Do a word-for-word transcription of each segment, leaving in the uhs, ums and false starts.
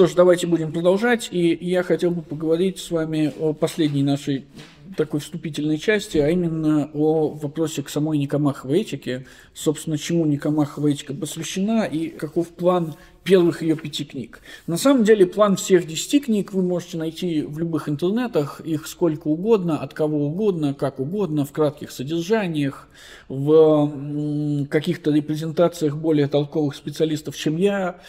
Что ж, давайте будем продолжать, и я хотел бы поговорить с вами о последней нашей такой вступительной части, а именно о вопросе к самой Никомаховой этике, собственно, чему Никомахова этика посвящена и каков план первых ее пяти книг. На самом деле план всех десяти книг вы можете найти в любых интернетах, их сколько угодно, от кого угодно, как угодно, в кратких содержаниях, в каких-то репрезентациях более толковых специалистов, чем я.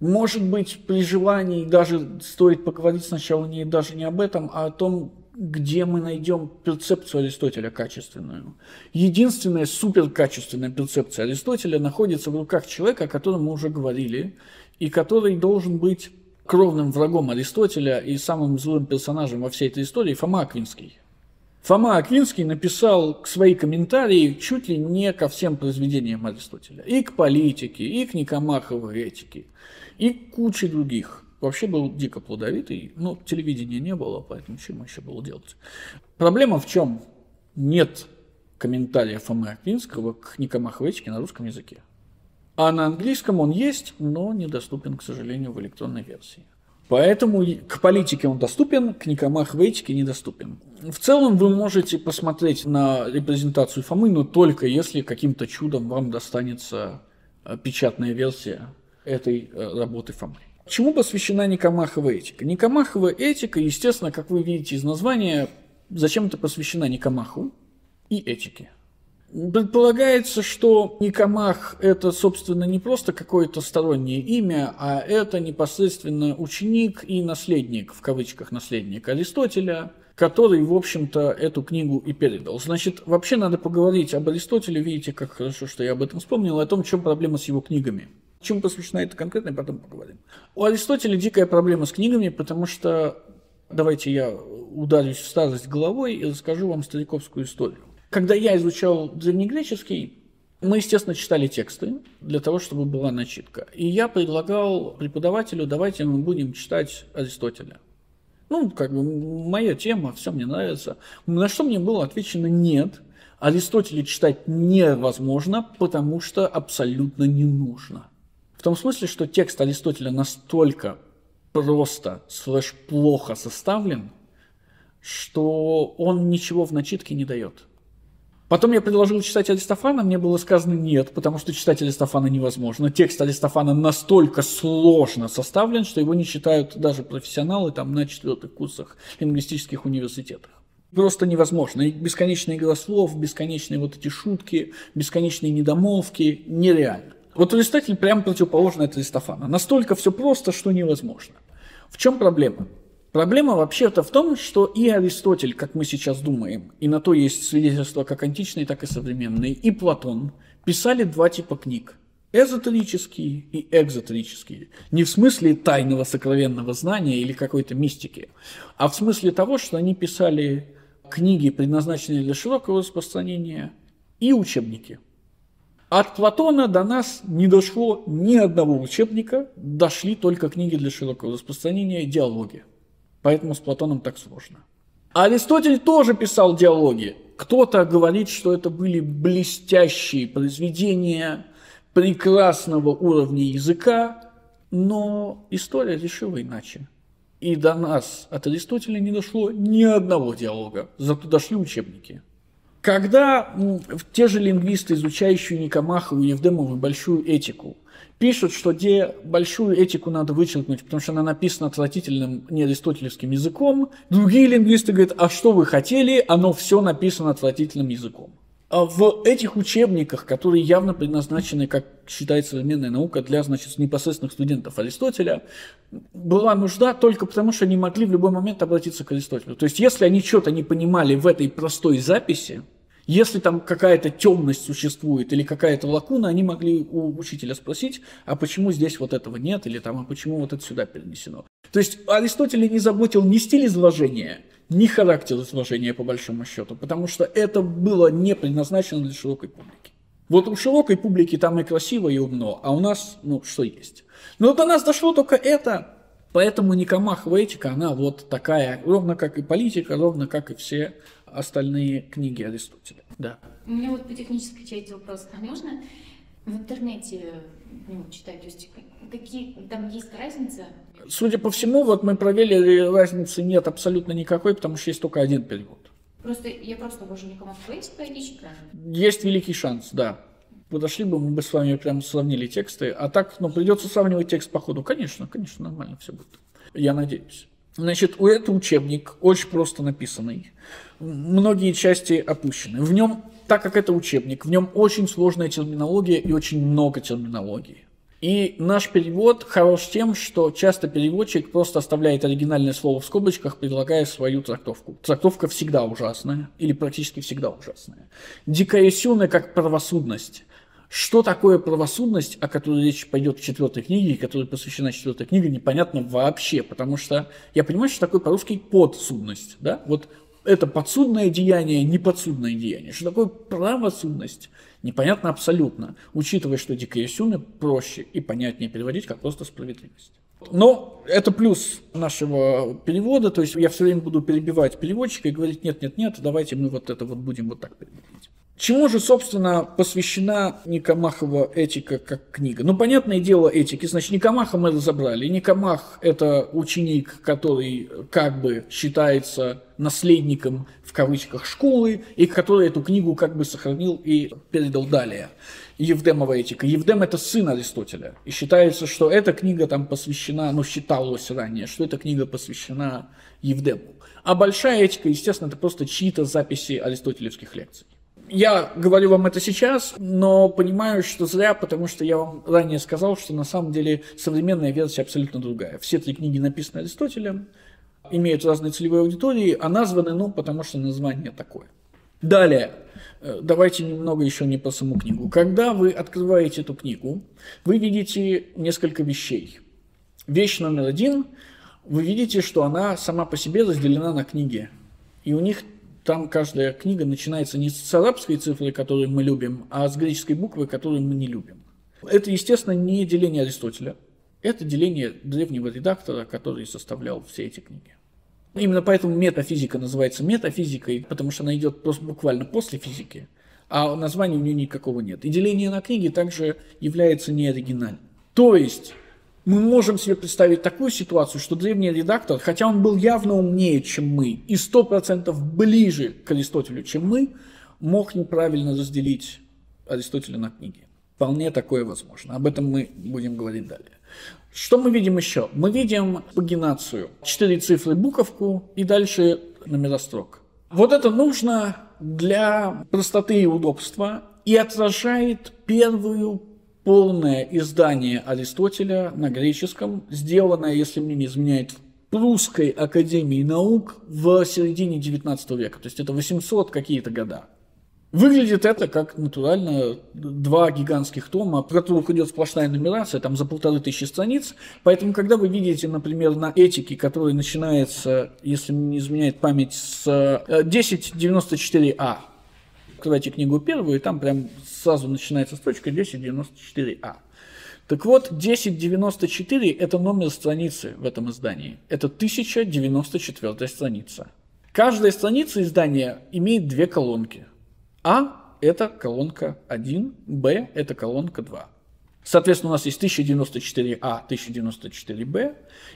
Может быть, при желании даже стоит поговорить сначала не, даже не об этом, а о том, где мы найдем перцепцию Аристотеля качественную. Единственная суперкачественная перцепция Аристотеля находится в руках человека, о котором мы уже говорили, и который должен быть кровным врагом Аристотеля и самым злым персонажем во всей этой истории — Фома Аквинский. Фома Аквинский написал свои комментарии чуть ли не ко всем произведениям Аристотеля. И к политике, и к Никомаховой этике, и к куче других. Вообще был дико плодовитый, но телевидения не было, поэтому чем еще было делать? Проблема в чем? Нет комментария Фомы Аквинского к Никомаховой этике на русском языке. А на английском он есть, но недоступен, к сожалению, в электронной версии. Поэтому к политике он доступен, к Никомаховой этике недоступен. В целом вы можете посмотреть на репрезентацию Фомы, но только если каким-то чудом вам достанется печатная версия этой работы Фомы. Чему посвящена Никомахова этика? Никомахова этика, естественно, как вы видите из названия, зачем-то посвящена Никомаху и этике. Предполагается, что Никомах – это, собственно, не просто какое-то стороннее имя, а это непосредственно ученик и наследник, в кавычках наследник Аристотеля, который, в общем-то, эту книгу и передал. Значит, вообще надо поговорить об Аристотеле, видите, как хорошо, что я об этом вспомнил, о том, в чем проблема с его книгами. Чем посвящена это конкретно, и потом поговорим. У Аристотеля дикая проблема с книгами, потому что, давайте я ударюсь в старость головой и расскажу вам стариковскую историю. Когда я изучал древнегреческий, мы, естественно, читали тексты для того, чтобы была начитка. И я предлагал преподавателю, давайте мы будем читать Аристотеля. Ну, как бы моя тема, все мне нравится. На что мне было отвечено нет. Аристотеля читать невозможно, потому что абсолютно не нужно. В том смысле, что текст Аристотеля настолько просто, слэш плохо составлен, что он ничего в начитке не дает. Потом я предложил читать Аристофана, мне было сказано нет, потому что читать Аристофана невозможно. Текст Аристофана настолько сложно составлен, что его не читают даже профессионалы там, на четвертых курсах лингвистических университетов. Просто невозможно. И бесконечная игра слов, бесконечные вот эти шутки, бесконечные недомолвки – нереально. Вот Аристотель прямо противоположный от Аристофана. Настолько все просто, что невозможно. В чем проблема? Проблема вообще-то в том, что и Аристотель, как мы сейчас думаем, и на то есть свидетельства как античные, так и современные, и Платон писали два типа книг – эзотерические и экзотерические. Не в смысле тайного сокровенного знания или какой-то мистики, а в смысле того, что они писали книги, предназначенные для широкого распространения, и учебники. От Платона до нас не дошло ни одного учебника, дошли только книги для широкого распространения и диалоги. Поэтому с Платоном так сложно. Аристотель тоже писал диалоги. Кто-то говорит, что это были блестящие произведения прекрасного уровня языка, но история решила иначе. И до нас от Аристотеля не дошло ни одного диалога, зато дошли учебники. Когда те же лингвисты, изучающие Никомахову, Евдемову, Большую этику, пишут, что где Большую этику надо вычеркнуть, потому что она написана отвратительным неаристотелевским языком, другие лингвисты говорят, а что вы хотели, оно все написано отвратительным языком. А в этих учебниках, которые явно предназначены, как считает современная наука, для, значит, непосредственных студентов Аристотеля, была нужда только потому, что они могли в любой момент обратиться к Аристотелю. То есть, если они что-то не понимали в этой простой записи, если там какая-то темность существует или какая-то лакуна, они могли у учителя спросить, а почему здесь вот этого нет, или там, а почему вот это сюда перенесено. То есть Аристотель не заботил ни стиль изложения, ни характер изложения, по большому счету, потому что это было не предназначено для широкой публики. Вот у широкой публики там и красиво, и умно, а у нас, ну, что есть. Но до нас дошло только это, поэтому Никомахова этика, она вот такая, ровно как и политика, ровно как и все остальные книги Аристотеля. Да. У меня вот по технической части вопрос, а можно? В интернете ну, читать? То есть какие там есть разница? Судя по всему, вот мы проверили, разницы нет абсолютно никакой, потому что есть только один перевод. Просто я просто вожу Никомахова этика. Есть великий шанс, да. Подошли бы, мы бы с вами прям сравнили тексты. А так, ну, придется сравнивать текст по ходу. Конечно, конечно, нормально все будет. Я надеюсь. Значит, у этого учебник очень просто написанный. Многие части опущены. В нем, так как это учебник, в нем очень сложная терминология и очень много терминологии. И наш перевод хорош тем, что часто переводчик просто оставляет оригинальное слово в скобочках, предлагая свою трактовку. Трактовка всегда ужасная, или практически всегда ужасная. Дикорисённая как правосудность. Что такое правосудность, о которой речь пойдет в четвертой книге, и которой посвящена четвёртая книга, непонятно вообще, потому что я понимаю, что такое по-русски подсудность, да? Вот это подсудное деяние, неподсудное деяние. Что такое правосудность? Непонятно абсолютно, учитывая, что дикорисюны проще и понятнее переводить, как просто справедливость. Но это плюс нашего перевода, то есть я все время буду перебивать переводчика и говорить, нет-нет-нет, давайте мы вот это вот будем вот так переводить. Чему же, собственно, посвящена Никомахова этика как книга? Ну, понятное дело, этики. Значит, Никомаха мы разобрали. Никомах – это ученик, который как бы считается наследником, в кавычках, школы, и который эту книгу как бы сохранил и передал далее. Евдемова этика. Евдем – это сын Аристотеля. И считается, что эта книга там посвящена, ну, считалось ранее, что эта книга посвящена Евдему. А большая этика, естественно, это просто чьи-то записи аристотелевских лекций. Я говорю вам это сейчас, но понимаю, что зря, потому что я вам ранее сказал, что на самом деле современная версия абсолютно другая. Все три книги написаны Аристотелем, имеют разные целевые аудитории, а названы, ну, потому что название такое. Далее, давайте немного еще не про саму книгу. Когда вы открываете эту книгу, вы видите несколько вещей. Вещь номер один, вы видите, что она сама по себе разделена на книги, и у них там каждая книга начинается не с арабской цифры, которую мы любим, а с греческой буквы, которую мы не любим. Это, естественно, не деление Аристотеля. Это деление древнего редактора, который составлял все эти книги. Именно поэтому метафизика называется метафизикой, потому что она идет просто буквально после физики, а названия у нее никакого нет. И деление на книги также является неоригинальным. То есть мы можем себе представить такую ситуацию, что древний редактор, хотя он был явно умнее, чем мы, и сто процентов ближе к Аристотелю, чем мы, мог неправильно разделить Аристотеля на книги. Вполне такое возможно. Об этом мы будем говорить далее. Что мы видим еще? Мы видим пагинацию. Четыре цифры, буковку и дальше номера строк. Вот это нужно для простоты и удобства и отражает первую полное издание Аристотеля на греческом, сделанное, если мне не изменяет, в Прусской академии наук в середине девятнадцатого века, то есть это восемьсот какие-то года. Выглядит это как, натурально, два гигантских тома, про которых идет сплошная нумерация, там за полторы тысячи страниц, поэтому, когда вы видите, например, на этике, которая начинается, если мне не изменяет память, с десять девяносто четыре а, открывайте книгу первую, и там прям сразу начинается строчка десять девяносто четыре а. Так вот, десять девяносто четыре – это номер страницы в этом издании. Это тысяча девяносто четвёртая страница. Каждая страница издания имеет две колонки. А – это колонка один, Б – это колонка два. Соответственно, у нас есть тысяча девяносто четыре а, тысяча девяносто четыре бэ,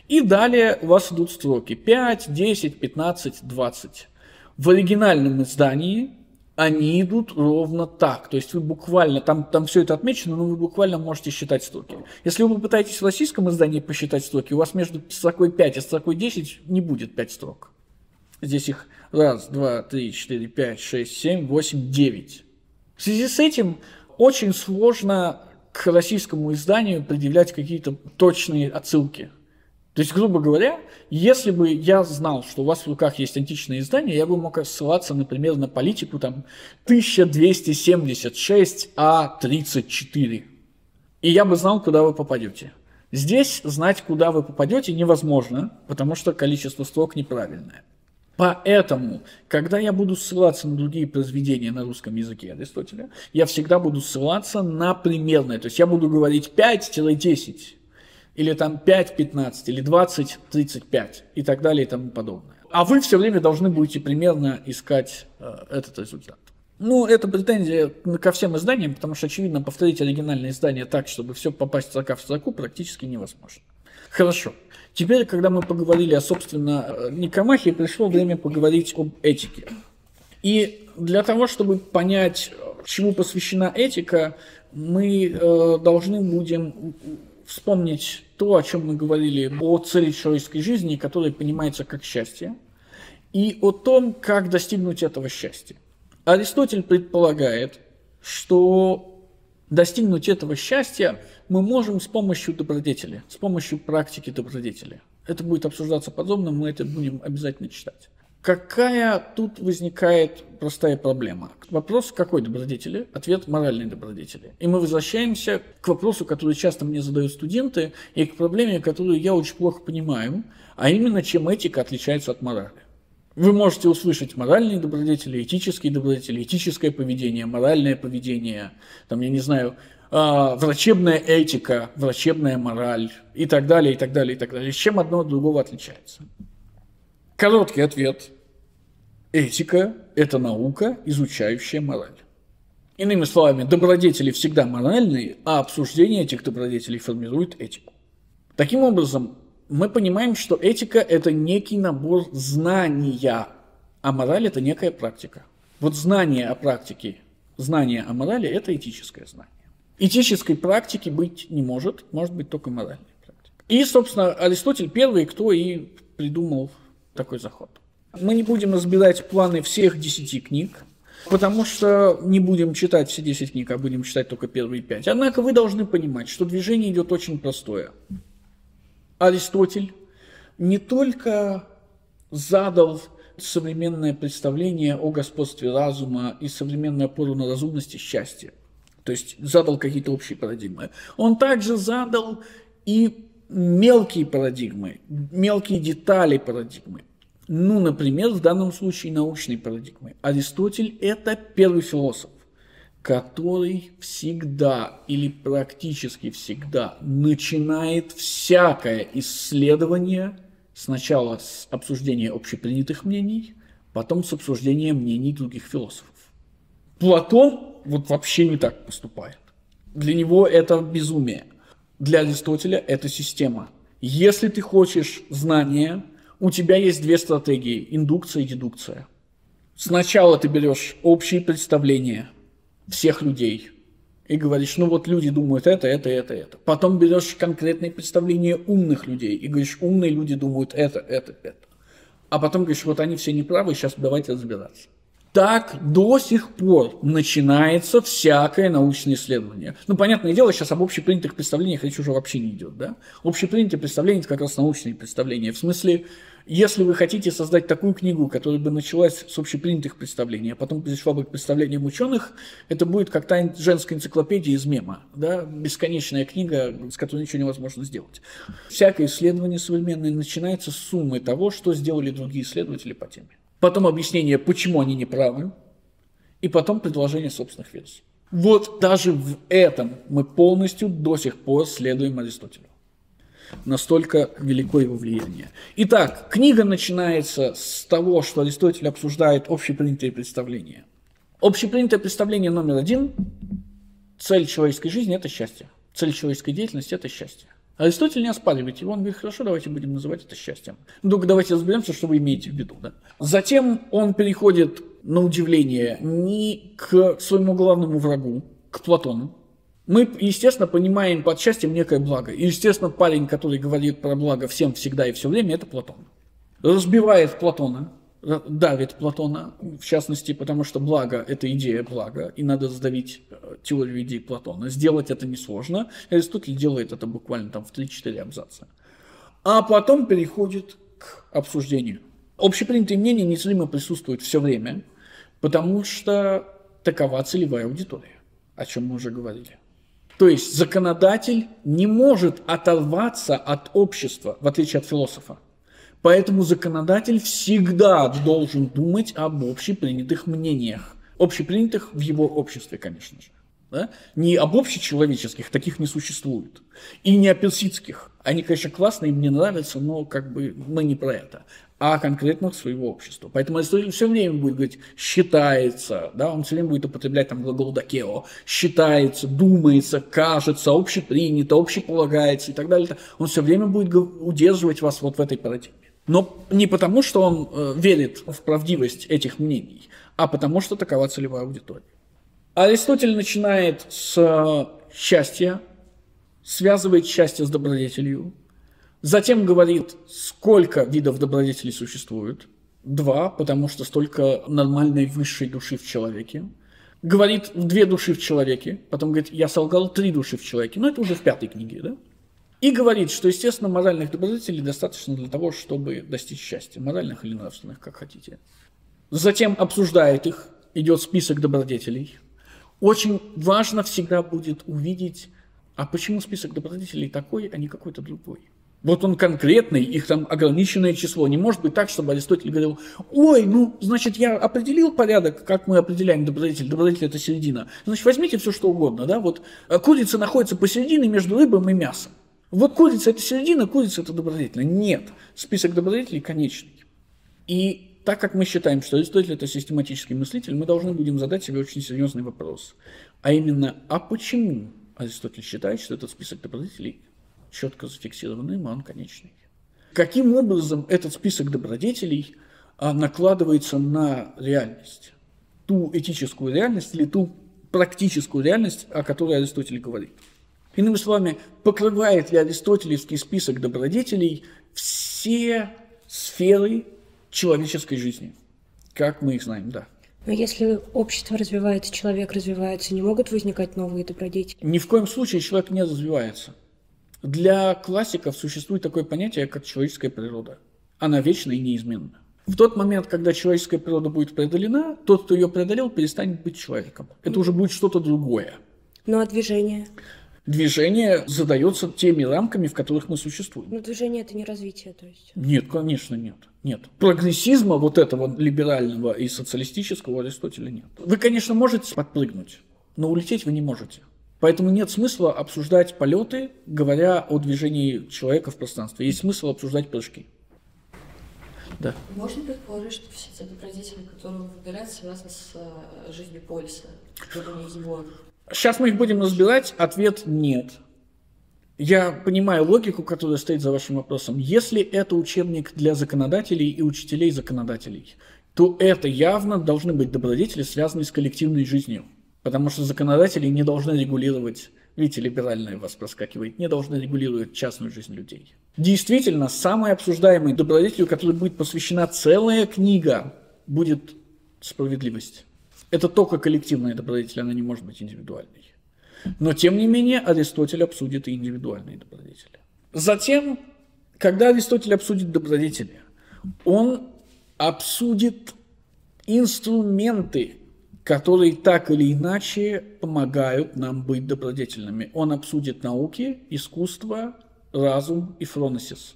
и далее у вас идут строки пять, десять, пятнадцать, двадцать. В оригинальном издании они идут ровно так. То есть вы буквально, там, там все это отмечено, но вы буквально можете считать строки. Если вы попытаетесь в российском издании посчитать строки, у вас между строкой пять и строкой десять не будет пять строк. Здесь их раз, два, три, четыре, пять, шесть, семь, восемь, девять. В связи с этим очень сложно к российскому изданию предъявлять какие-то точные отсылки. То есть, грубо говоря, если бы я знал, что у вас в руках есть античное издание, я бы мог ссылаться, например, на политику там тысяча двести семьдесят шесть а тридцать четыре. И я бы знал, куда вы попадете. Здесь знать, куда вы попадете, невозможно, потому что количество строк неправильное. Поэтому, когда я буду ссылаться на другие произведения на русском языке Аристотеля, я всегда буду ссылаться на примерное. То есть я буду говорить пять-десять. Или там пять-пятнадцать, или двадцать-тридцать пять и так далее и тому подобное. А вы все время должны будете примерно искать э, этот результат. Ну, это претензия ко всем изданиям, потому что, очевидно, повторить оригинальное издание так, чтобы все попасть строка в строку, практически невозможно. Хорошо. Теперь, когда мы поговорили о, собственно, Никомахе, пришло время поговорить об этике. И для того, чтобы понять, чему посвящена этика, мы э, должны будем вспомнить то, о чем мы говорили, о цели человеческой жизни, которая понимается как счастье, и о том, как достигнуть этого счастья. Аристотель предполагает, что достигнуть этого счастья мы можем с помощью добродетели, с помощью практики добродетели. Это будет обсуждаться подробно, мы это будем обязательно читать. Какая тут возникает простая проблема? Вопрос, какой добродетели? Ответ – моральной добродетели. И мы возвращаемся к вопросу, который часто мне задают студенты, и к проблеме, которую я очень плохо понимаю, а именно, чем этика отличается от морали. Вы можете услышать моральные добродетели, этические добродетели, этическое поведение, моральное поведение, там, я не знаю, врачебная этика, врачебная мораль и так далее, и так далее, и так далее. С чем одно от другого отличается? Короткий ответ. Этика – это наука, изучающая мораль. Иными словами, добродетели всегда моральные, а обсуждение этих добродетелей формирует этику. Таким образом, мы понимаем, что этика – это некий набор знания, а мораль – это некая практика. Вот знание о практике, знание о морали – это этическое знание. Этической практики быть не может, может быть только моральная практика. И, собственно, Аристотель первый, кто и придумал такой заход. Мы не будем разбирать планы всех десяти книг, потому что не будем читать все десять книг, а будем читать только первые пять. Однако вы должны понимать, что движение идет очень простое. Аристотель не только задал современное представление о господстве разума и современную опору на разумность и счастье, то есть задал какие-то общие парадигмы, он также задал и мелкие парадигмы, мелкие детали парадигмы. Ну, например, в данном случае научные парадигмы. Аристотель – это первый философ, который всегда или практически всегда начинает всякое исследование сначала с обсуждения общепринятых мнений, потом с обсуждения мнений других философов. Платон вот вообще не так поступает. Для него это безумие. Для Аристотеля это система. Если ты хочешь знания, у тебя есть две стратегии – индукция и дедукция. Сначала ты берешь общие представления всех людей и говоришь, ну вот люди думают это, это, это, это. Потом берешь конкретные представления умных людей и говоришь, умные люди думают это, это, это. А потом говоришь, вот они все неправы, сейчас давайте разбираться. Так до сих пор начинается всякое научное исследование. Ну, понятное дело, сейчас об общепринятых представлениях речь уже вообще не идет, да? Общепринятые представления – это как раз научные представления. В смысле, если вы хотите создать такую книгу, которая бы началась с общепринятых представлений, а потом перешла бы к представлениям ученых, это будет как та женская энциклопедия из мема, да? Бесконечная книга, с которой ничего невозможно сделать. Всякое исследование современное начинается с суммы того, что сделали другие исследователи по теме. Потом объяснение, почему они не правы, и потом предложение собственных версий. Вот даже в этом мы полностью до сих пор следуем Аристотелю. Настолько велико его влияние. Итак, книга начинается с того, что Аристотель обсуждает общепринятые представления. Общепринятое представление номер один – цель человеческой жизни – это счастье. Цель человеческой деятельности – это счастье. Аристотель не оспаривает его, он говорит, хорошо, давайте будем называть это счастьем. Ну, только давайте разберемся, что вы имеете в виду. Да? Затем он переходит, на удивление, не к своему главному врагу, к Платону. Мы, естественно, понимаем под счастьем некое благо. И, естественно, парень, который говорит про благо всем, всегда и все время, это Платон. Разбивает Платона, давит Платона, в частности, потому что благо – это идея блага, и надо сдавить теорию идей Платона. Сделать это несложно, Аристотель делает это буквально там в три-четыре абзаца. А потом переходит к обсуждению. Общепринятые мнения неизменно присутствуют все время, потому что такова целевая аудитория, о чем мы уже говорили. То есть законодатель не может оторваться от общества, в отличие от философа. Поэтому законодатель всегда должен думать об общепринятых мнениях. Общепринятых в его обществе, конечно же. Да? Не об общечеловеческих, таких не существует. И не о персидских. Они, конечно, классные, мне нравятся, но как бы мы не про это. А конкретно своего общества. Поэтому Аристотель все время будет говорить «считается», да? Он все время будет употреблять там глагол «докео», «считается», «думается», «кажется», «общепринято», «общеполагается» и так далее. Он все время будет удерживать вас вот в этой парадигме. Но не потому, что он верит в правдивость этих мнений, а потому, что такова целевая аудитория. Аристотель начинает с счастья, связывает счастье с добродетелью, затем говорит, сколько видов добродетелей существует. Два, потому что столько нормальной высшей души в человеке. Говорит, две души в человеке, потом говорит, я солгал, три души в человеке. Но это уже в пятой книге, да? И говорит, что, естественно, моральных добродетелей достаточно для того, чтобы достичь счастья. Моральных или нравственных, как хотите. Затем обсуждает их, идет список добродетелей. Очень важно всегда будет увидеть, а почему список добродетелей такой, а не какой-то другой. Вот он конкретный, их там ограниченное число. Не может быть так, чтобы Аристотель говорил, ой, ну, значит, я определил порядок, как мы определяем добродетель. Добродетель – это середина. Значит, возьмите все, что угодно. Да? Вот курица находится посередине между рыбом и мясом. Вот курица – это середина, курица – это добродетель. Нет, список добродетелей конечный. И так как мы считаем, что Аристотель – это систематический мыслитель, мы должны будем задать себе очень серьезный вопрос. А именно, а почему Аристотель считает, что этот список добродетелей четко зафиксированным, а он конечный? Каким образом этот список добродетелей накладывается на реальность? Ту этическую реальность или ту практическую реальность, о которой Аристотель говорит? Иными словами, покрывает ли аристотелевский список добродетелей все сферы человеческой жизни, как мы их знаем, да? Но если общество развивается, человек развивается, не могут возникать новые добродетели? Ни в коем случае человек не развивается. Для классиков существует такое понятие, как человеческая природа. Она вечна и неизменна. В тот момент, когда человеческая природа будет преодолена, тот, кто ее преодолел, перестанет быть человеком. Это уже будет что-то другое. Ну а движение? Движение задается теми рамками, в которых мы существуем. Но движение – это не развитие, то есть? Нет, конечно, нет. Нет. Прогрессизма вот этого либерального и социалистического Аристотеля нет. Вы, конечно, можете подпрыгнуть, но улететь вы не можете. Поэтому нет смысла обсуждать полеты, говоря о движении человека в пространстве. Есть смысл обсуждать прыжки. Да. Можно предположить, что все те добродетели, которые выбирают, связаны с жизнью полиса, его... Сейчас мы их будем разбирать. Ответ – нет. Я понимаю логику, которая стоит за вашим вопросом. Если это учебник для законодателей и учителей-законодателей, то это явно должны быть добродетели, связанные с коллективной жизнью. Потому что законодатели не должны регулировать, видите, либеральное вас проскакивает, не должны регулировать частную жизнь людей. Действительно, самой обсуждаемой добродетелью, которой будет посвящена целая книга, будет справедливость. Это только коллективная добродетель, она не может быть индивидуальной. Но, тем не менее, Аристотель обсудит и индивидуальные добродетели. Затем, когда Аристотель обсудит добродетели, он обсудит инструменты, которые так или иначе помогают нам быть добродетельными. Он обсудит науки, искусство, разум и фронесис.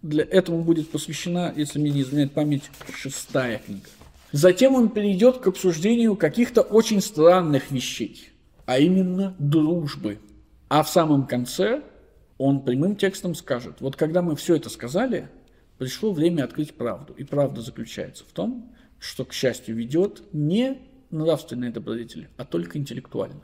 Для этого будет посвящена, если мне не изменяет память, шестая книга. Затем он перейдет к обсуждению каких-то очень странных вещей, а именно дружбы. А в самом конце он прямым текстом скажет, вот когда мы все это сказали, пришло время открыть правду. И правда заключается в том, что, к счастью, ведет не нравственные добродетели, а только интеллектуальные.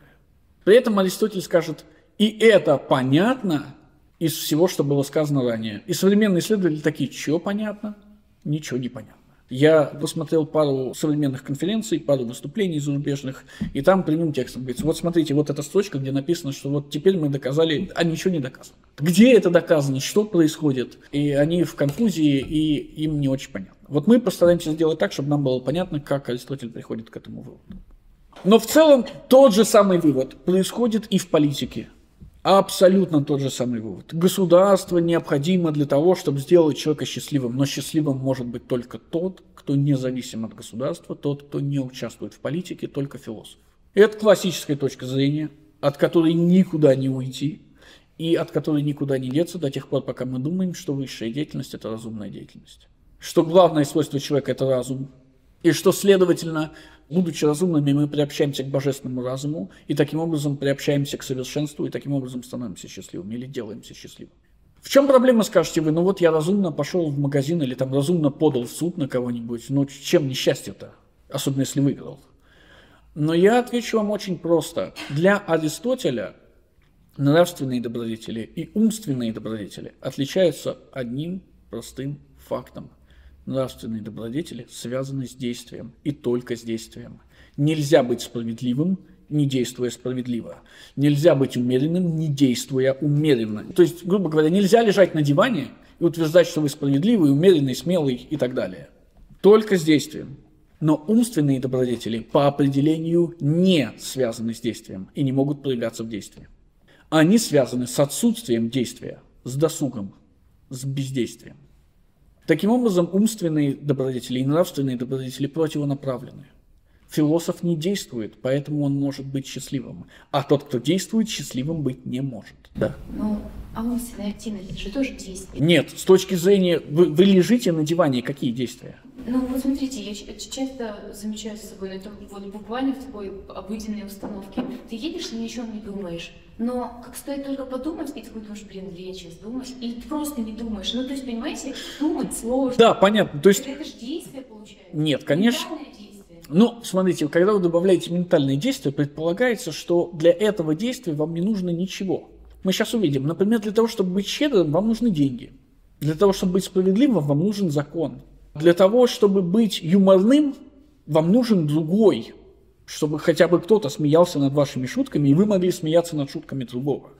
При этом Аристотель скажет, и это понятно из всего, что было сказано ранее. И современные исследователи такие, чего понятно? Ничего не понятно. Я посмотрел пару современных конференций, пару выступлений зарубежных, и там прямым текстом говорится, вот смотрите, вот эта строчка, где написано, что вот теперь мы доказали, а ничего не доказано. Где это доказано, что происходит? И они в конфузии, и им не очень понятно. Вот мы постараемся сделать так, чтобы нам было понятно, как Аристотель приходит к этому выводу. Но в целом тот же самый вывод происходит и в политике. Абсолютно тот же самый вывод. Государство необходимо для того, чтобы сделать человека счастливым, но счастливым может быть только тот, кто независим от государства, тот, кто не участвует в политике, только философ. Это классическая точка зрения, от которой никуда не уйти и от которой никуда не деться до тех пор, пока мы думаем, что высшая деятельность – это разумная деятельность. Что главное свойство человека – это разум, И что, следовательно, будучи разумными, мы приобщаемся к божественному разуму, и таким образом приобщаемся к совершенству, и таким образом становимся счастливыми или делаемся счастливыми. В чем проблема, скажете вы? Ну вот я разумно пошел в магазин или там разумно подал в суд на кого-нибудь. Ну чем несчастье-то? Особенно если выиграл. Но я отвечу вам очень просто. Для Аристотеля нравственные добродетели и умственные добродетели отличаются одним простым фактом. Нравственные добродетели связаны с действием и только с действием. Нельзя быть справедливым, не действуя справедливо. Нельзя быть умеренным, не действуя умеренно. То есть, грубо говоря, нельзя лежать на диване и утверждать, что вы справедливый, умеренный, смелый и так далее. Только с действием. Но умственные добродетели по определению не связаны с действием и не могут проявляться в действии. Они связаны с отсутствием действия, с досугом, с бездействием. Таким образом, умственные добродетели и нравственные добродетели противонаправлены. Философ не действует, поэтому он может быть счастливым. А тот, кто действует, счастливым быть не может. Да. Ну, а умственная активность же тоже действие. Нет, с точки зрения... Вы, вы лежите на диване, какие действия? Ну, вот смотрите, я часто замечаю с собой, это вот буквально в такой обыденной установке. Ты едешь и ни о чем не думаешь. Но как стоит только подумать, и ты думаешь, блин, я сейчас думаю, или ты просто не думаешь. Ну, то есть, понимаете, думать сложно. Да, понятно. То есть... Это же действие получается. Нет, конечно. Ну, смотрите, когда вы добавляете ментальные действия, предполагается, что для этого действия вам не нужно ничего. Мы сейчас увидим. Например, для того, чтобы быть щедрым, вам нужны деньги. Для того, чтобы быть справедливым, вам нужен закон. Для того, чтобы быть юморным, вам нужен другой, чтобы хотя бы кто-то смеялся над вашими шутками, и вы могли смеяться над шутками другого.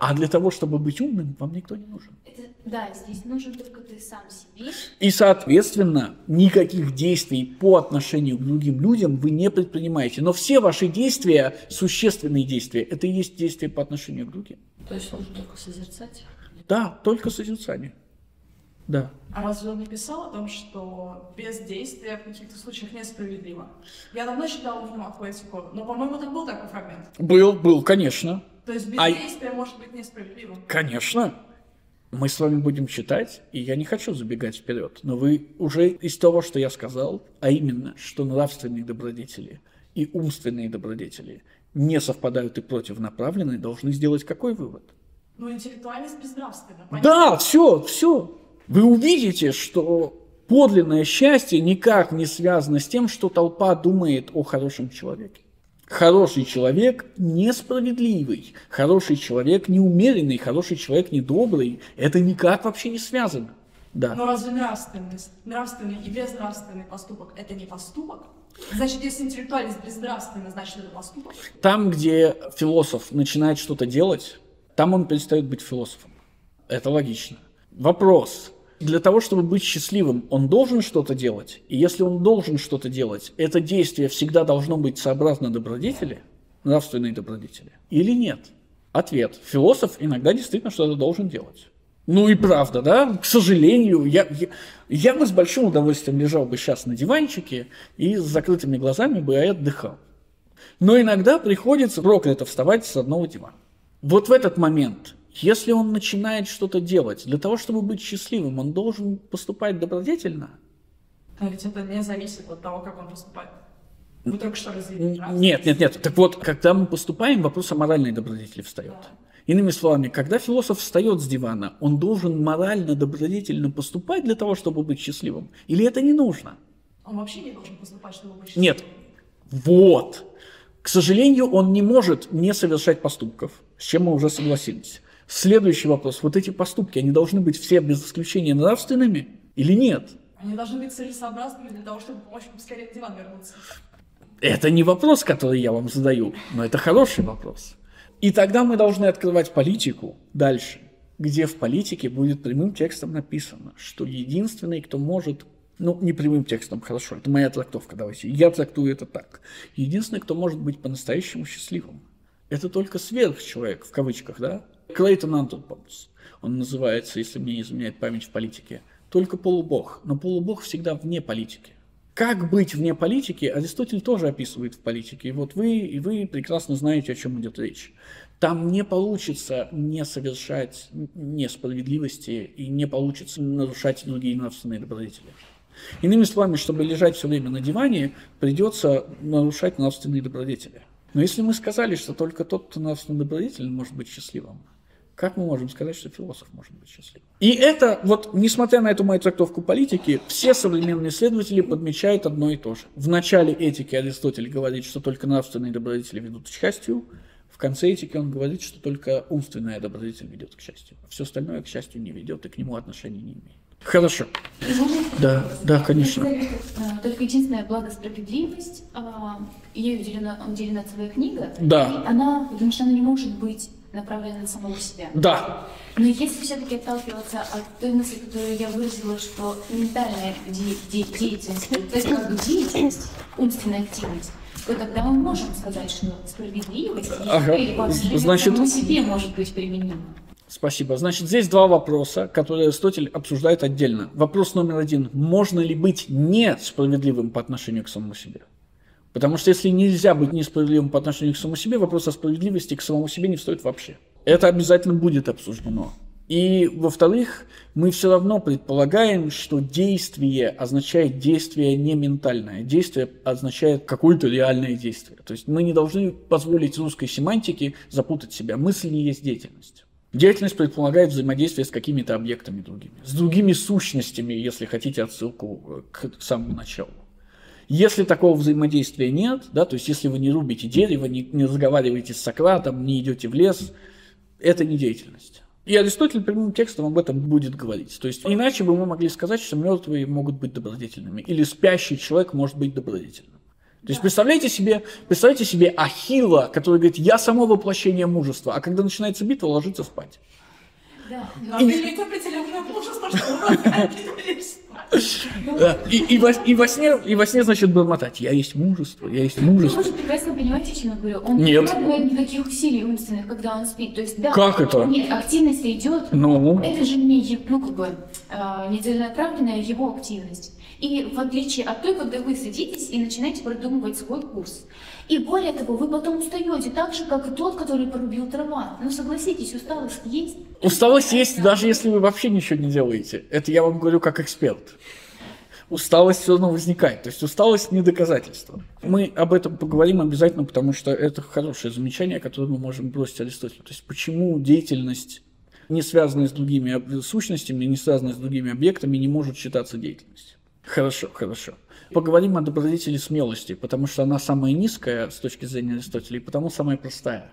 А для того, чтобы быть умным, вам никто не нужен. Это, да, здесь нужен только ты сам себе. И, соответственно, никаких действий по отношению к другим людям вы не предпринимаете. Но все ваши действия, существенные действия, это и есть действия по отношению к другим. То есть нужно только созерцать? Да, только созерцание. Да. А разве он не писал о том, что без действия в каких-то случаях несправедливо? Я давно читала Никомахову этику, но, по-моему, там был такой фрагмент. Был, был, конечно. То есть без а... действия может быть несправедливым? Конечно. Мы с вами будем читать, и я не хочу забегать вперед, но вы уже из того, что я сказал, а именно, что нравственные добродетели и умственные добродетели не совпадают и противонаправлены, должны сделать какой вывод? Ну, интеллектуальность безнравственна. Понятно? Да, все, все. Вы увидите, что подлинное счастье никак не связано с тем, что толпа думает о хорошем человеке. Хороший человек несправедливый, хороший человек неумеренный, хороший человек недобрый. Это никак вообще не связано. Да. Но разве нравственность, нравственный и безнравственный поступок – это не поступок? Значит, если интеллектуальность безнравственна, значит, это поступок? Там, где философ начинает что-то делать, там он перестает быть философом. Это логично. Вопрос. Для того, чтобы быть счастливым, он должен что-то делать? И если он должен что-то делать, это действие всегда должно быть сообразно добродетели, нравственные добродетели, или нет? Ответ. Философ иногда действительно что-то должен делать. Ну и правда, да? К сожалению, я, я, я бы с большим удовольствием лежал бы сейчас на диванчике и с закрытыми глазами бы отдыхал. Но иногда приходится проклято вставать с одного дивана. Вот в этот момент... Если он начинает что-то делать, для того, чтобы быть счастливым, он должен поступать добродетельно? А ведь это не зависит от того, как он поступает. Вы только что разъявили. Нет, нет, нет. Так вот, когда мы поступаем, вопрос о моральной добродетели встает. Да. Иными словами, когда философ встает с дивана, он должен морально-добродетельно поступать для того, чтобы быть счастливым? Или это не нужно? Он вообще не должен поступать, чтобы быть счастливым? Нет. Вот. К сожалению, он не может не совершать поступков, с чем мы уже согласились. Следующий вопрос. Вот эти поступки, они должны быть все без исключения нравственными или нет? Они должны быть целесообразными для того, чтобы помочь поскорее в диван вернуться. Это не вопрос, который я вам задаю, но это хороший вопрос. И тогда мы должны открывать политику дальше, где в политике будет прямым текстом написано, что единственный, кто может... Ну, не прямым текстом, хорошо, это моя трактовка, давайте. Я трактую это так. Единственный, кто может быть по-настоящему счастливым, это только сверхчеловек, в кавычках, да? Клейтон Антропопус, он называется, если мне не изменяет память, в политике, только полубог, но полубог всегда вне политики. Как быть вне политики, Аристотель тоже описывает в политике, и вот вы, и вы прекрасно знаете, о чем идет речь. Там не получится не совершать несправедливости и не получится нарушать другие нравственные добродетели. Иными словами, чтобы лежать все время на диване, придется нарушать нравственные добродетели. Но если мы сказали, что только тот, кто нравственный добродетель, может быть счастливым, как мы можем сказать, что философ может быть счастливым? И это, вот, несмотря на эту мою трактовку политики, все современные исследователи подмечают одно и то же. В начале этики Аристотель говорит, что только нравственные добродетели ведут к счастью. В конце этики он говорит, что только умственная добродетель ведет к счастью. А все остальное к счастью не ведет и к нему отношения не имеет. Хорошо. Извините, да, да, конечно. Сказали, только единственное благо справедливость, ей уделена, уделена целая книга, да. И она, потому что она не может быть направлена на самого себя. Да. Но если все-таки отталкиваться от той мысли, которую я выразила, что ментальная де де деятельность, то есть как бы деятельность, умственная активность, то тогда мы можем сказать, что справедливость ага. или подстрелить Значит... самому себе может быть применима. Спасибо. Значит, здесь два вопроса, которые Аристотель обсуждает отдельно. Вопрос номер один. Можно ли быть несправедливым по отношению к самому себе? Потому что если нельзя быть несправедливым по отношению к самому себе, вопрос о справедливости к самому себе не стоит вообще. Это обязательно будет обсуждено. И, во-вторых, мы все равно предполагаем, что действие означает действие не ментальное. Действие означает какое-то реальное действие. То есть мы не должны позволить русской семантике запутать себя. Мысль не есть деятельность. Деятельность предполагает взаимодействие с какими-то объектами другими, с другими сущностями, если хотите отсылку к самому началу. Если такого взаимодействия нет, да, то есть если вы не рубите дерево, не, не разговариваете с Сократом, не идете в лес, это не деятельность. И Аристотель прямым текстом об этом будет говорить. То есть иначе бы мы могли сказать, что мертвые могут быть добродетельными, или спящий человек может быть добродетельным. То есть представляете себе, представляете себе Ахилла, который говорит, я само воплощение мужества, а когда начинается битва, ложится спать. Да, но и во сне, и во сне, значит, бормотать. Я есть мужество, я есть мужество. Вы прекрасно понимаете, о чем я говорю. Он не прикладывает никаких усилий умственных, когда он спит. То есть, да, как это? Нет, активность идет. Ну, это же не, ну, как бы, нецеленаправленная его активность. И в отличие от той, когда вы садитесь и начинаете продумывать свой курс. И более того, вы потом устаете так же, как и тот, который порубил трава. Ну согласитесь, усталость есть. Усталость есть, даже если вы вообще ничего не делаете. Это я вам говорю как эксперт. Усталость все равно возникает. То есть усталость не доказательство. Мы об этом поговорим обязательно, потому что это хорошее замечание, которое мы можем бросить Аристотелю. То есть почему деятельность, не связанная с другими сущностями, не связанная с другими объектами, не может считаться деятельностью. Хорошо, хорошо. Поговорим о добродетели смелости, потому что она самая низкая с точки зрения Аристотеля, и потому самая простая.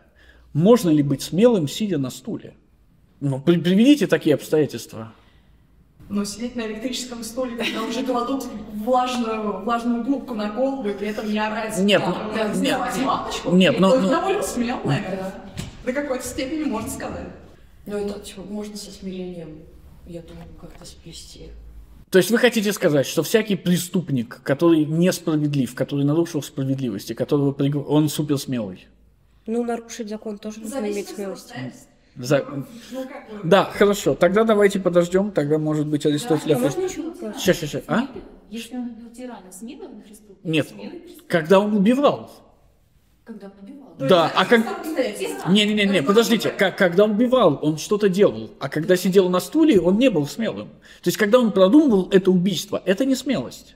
Можно ли быть смелым, сидя на стуле? Ну, при приведите такие обстоятельства. Но сидеть на электрическом стуле, когда уже кладут влажную, влажную губку на голову, и при этом не орать. Нет, а, ну, нет, лампочку, нет, но... Это довольно смело, наверное. До какой-то степени, можно сказать. Ну, это типа, можно со смирением, я думаю, как-то сплести. То есть вы хотите сказать, что всякий преступник, который несправедлив, который нарушил справедливость, которого приг... он суперсмелый? Ну, нарушить закон тоже нужно иметь смелость. За... Да, хорошо. Тогда давайте подождем, тогда, может быть, Аристотеля... Да, сейчас, сейчас, сейчас. А? Если он убил тирана, смелый преступник? Нет, когда он убивал. Когда он убивал? Да, а как... Не-не-не, подождите, когда он убивал, он что-то делал, а когда сидел на стуле, он не был смелым. То есть, когда он продумывал это убийство, это не смелость.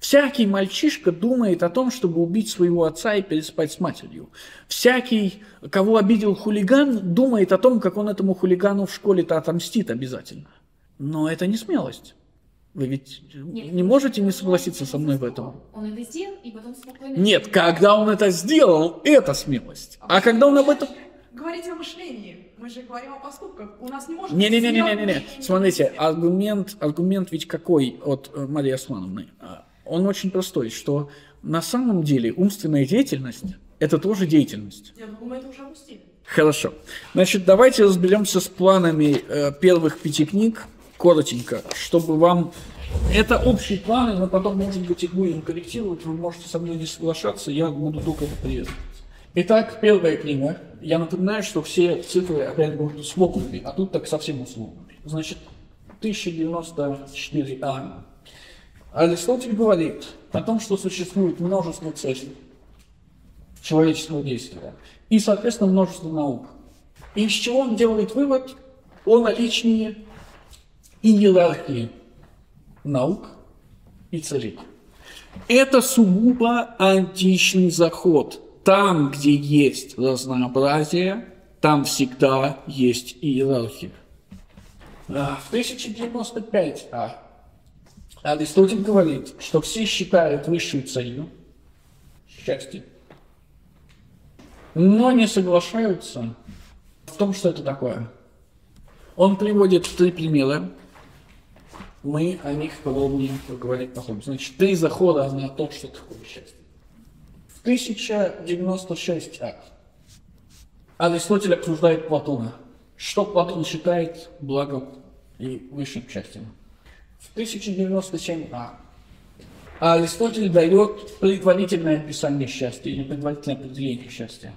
Всякий мальчишка думает о том, чтобы убить своего отца и переспать с матерью. Всякий, кого обидел хулиган, думает о том, как он этому хулигану в школе-то отомстит обязательно. Но это не смелость. Вы ведь Нет, не можете не согласиться со мной в этом? Он это сделал, и потом спокойно... Нет, когда он это сделал, это смелость. А, а когда он об этом... Говорите о мышлении. Мы же говорим о поступках. У нас не может не, быть... Не-не-не-не-не. Смотрите, аргумент, аргумент ведь какой от Марии Османовны? Он очень простой, что на самом деле умственная деятельность – это тоже деятельность. Я думаю, мы это уже опустили. Хорошо. Значит, давайте разберемся с планами э, первых пяти книг. Коротенько, чтобы вам... Это общий план, но потом, может быть, и будем корректировать, вы можете со мной не соглашаться, я буду только это приветствовать. Итак, первая книга. Я напоминаю, что все цифры опять будут условными, а тут так совсем условными. Значит, тысяча девяносто четыре А. Аристотель говорит о том, что существует множество целей человеческого действия и, соответственно, множество наук. И из чего он делает вывод о наличии и иерархии наук и царит. Это сугубо античный заход. Там, где есть разнообразие, там всегда есть иерархия. В тысяча девятьсот девяносто пятом Аристотель говорит, что все считают высшей целью счастье, но не соглашаются в том, что это такое. Он приводит три примера. Мы о них подробнее поговорим потом. Значит, три захода на то, что такое счастье. В тысяча девятьсот девяносто шестом Аристотель обсуждает Платона. Что Платон считает благом и высшим счастьем. В тысяча девятьсот девяносто седьмом Аристотель дает предварительное описание счастья или предварительное определение счастья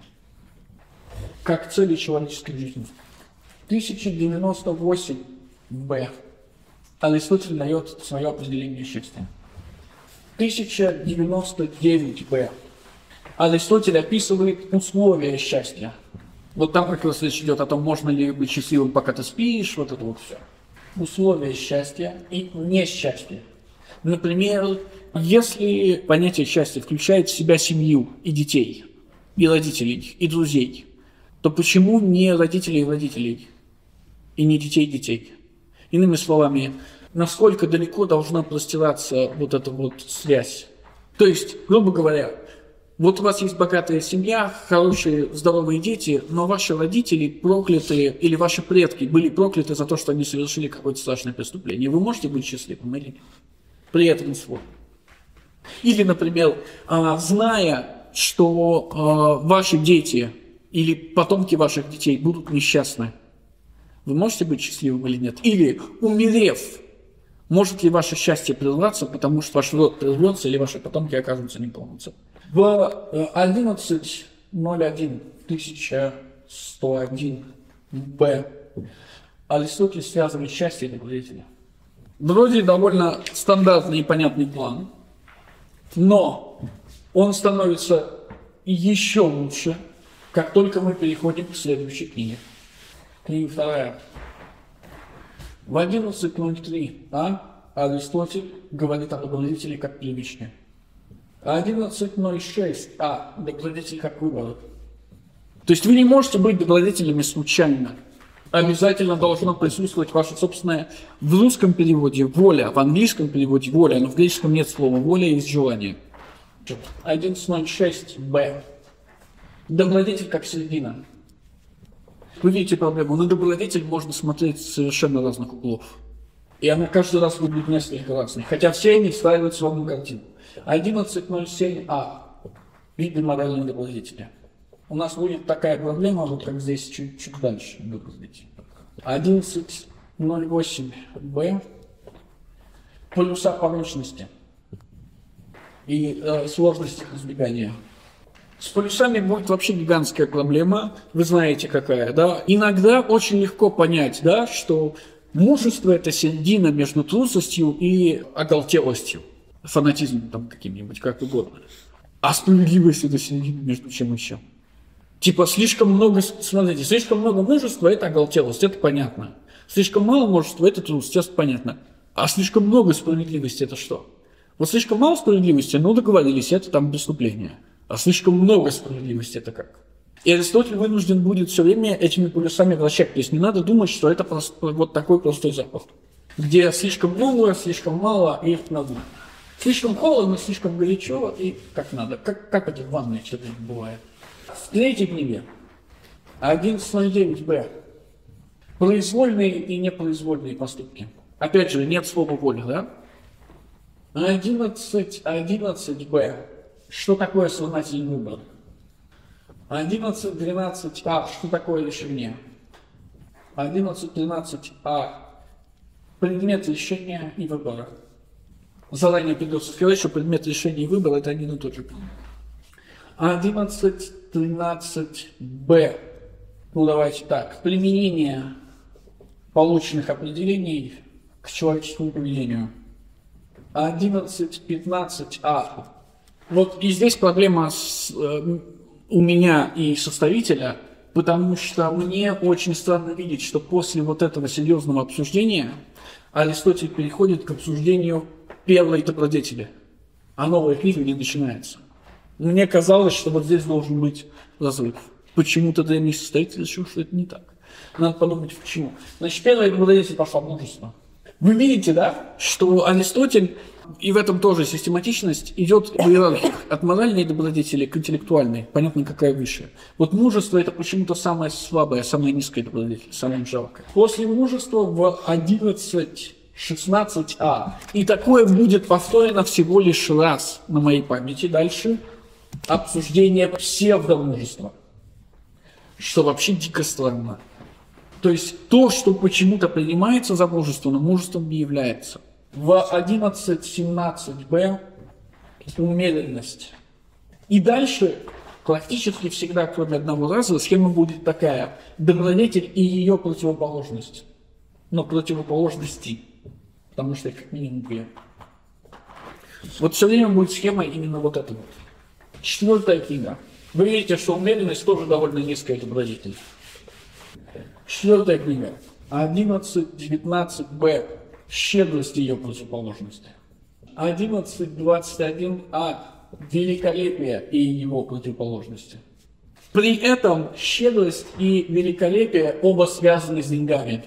как цели человеческой жизни. В тысяча девятьсот девяносто восьмом Аристотель дает свое определение счастья. тысяча девятьсот девяностом Аристотель описывает условия счастья. Вот там как раз речь идет о том, можно ли быть счастливым, пока ты спишь, вот это вот все. Условия счастья и несчастья. Например, если понятие счастья включает в себя семью и детей, и родителей, и друзей, то почему не родителей и родителей, и не детей и детей? Иными словами, насколько далеко должна простираться вот эта вот связь. То есть, грубо говоря, вот у вас есть богатая семья, хорошие, здоровые дети, но ваши родители проклятые или ваши предки были прокляты за то, что они совершили какое-то страшное преступление. Вы можете быть счастливым или нет? При этом слове. Или, например, зная, что ваши дети или потомки ваших детей будут несчастны, вы можете быть счастливым или нет? Или, умерев, может ли ваше счастье прерваться, потому что ваш род прервется или ваши потомки окажутся неполноценными? В одиннадцатом ноль первом тысяча сто первом Аристотель связывает счастье и добродетели. Вроде довольно стандартный и понятный план, но он становится еще лучше, как только мы переходим к следующей книге. Книга вторая. В одиннадцатом ноль третьем а, Аристотель говорит о добродетели как привычке. одиннадцатом шестом а, добродетель как выбор. То есть вы не можете быть добродетелями случайно. Обязательно должна присутствовать ваша собственная, в русском переводе, воля, в английском переводе воля, но в греческом нет слова воля, есть желание. одиннадцатом шестом бэ. Добродетель как середина. Вы видите проблему, на добродетель можно смотреть с совершенно разных углов. И она каждый раз выглядит несколько разных, хотя все они встраиваются в одну картину. одиннадцатом ноль седьмом а. Виды морального добродетеля. У нас будет такая проблема, вот как здесь, чуть-чуть дальше. одиннадцатом ноль восьмом бэ. Полюса порочности и э, сложности избегания. С полюсами будет вообще гигантская проблема, вы знаете какая, да? Иногда очень легко понять, да, что мужество – это середина между трусостью и оголтелостью, фанатизмом там каким-нибудь, как угодно. А справедливость – это середина между чем и чем. Типа слишком много, смотрите, слишком много мужества – это оголтелость, это понятно. Слишком мало мужества – это трусость, это понятно. А слишком много справедливости – это что? Вот слишком мало справедливости, ну договорились, это там преступление. А слишком много справедливости это как? И Аристотель вынужден будет все время этими полюсами вращать. То есть не надо думать, что это просто, вот такой простой запах, где слишком много, слишком мало и надо. Слишком холодно, слишком горячо и как надо. Как, как это в ванной что-то бывает. В третьей книге одиннадцатом девятом бэ. Произвольные и непроизвольные поступки. Опять же, нет слова воли, да? одиннадцатом одиннадцатом бэ. Что такое сознательный выбор? одиннадцатом двенадцатом а. Что такое решение? одиннадцатом тринадцатом а. Предмет решения и выбора. Заранее придется сказать, что предмет решения и выбора – это один и тот же. одиннадцатом тринадцатом бэ. Ну, давайте так. Применение полученных определений к человеческому поведению. одиннадцатом пятнадцатом а. Вот и здесь проблема с, э, у меня и составителя, потому что мне очень странно видеть, что после вот этого серьезного обсуждения Аристотель переходит к обсуждению первые добродетели, а новая книга не начинается. Мне казалось, что вот здесь должен быть разрыв. Почему-то для них состоит, решил, что это не так. Надо подумать, почему. Значит, первая добродетель пошла множество. Вы видите, да, что Аристотель, и в этом тоже систематичность, идет в иерархии от моральной добродетели к интеллектуальной, понятно, какая высшая. Вот мужество – это почему-то самая слабая, самая низкая добродетель, самая жалкая. После мужества в одиннадцать шестнадцать а. И такое будет повторено всего лишь раз на моей памяти. Дальше обсуждение псевдомужества, что вообще дико странно. То есть то, что почему-то принимается за мужество, но мужеством не является. В одиннадцать семнадцать бэ умеренность. И дальше практически всегда, кроме одного раза, схема будет такая. Добродетель и ее противоположность. Но противоположности, потому что их как минимум две. Вот все время будет схема именно вот эта вот. Четвертая книга. Вы видите, что умеренность тоже довольно низкая добродетель. Четвертая книга. одиннадцать девятнадцать бэ. Щедрость ее противоположности. одиннадцать двадцать один а. Великолепие и его противоположности. При этом щедрость и великолепие оба связаны с деньгами.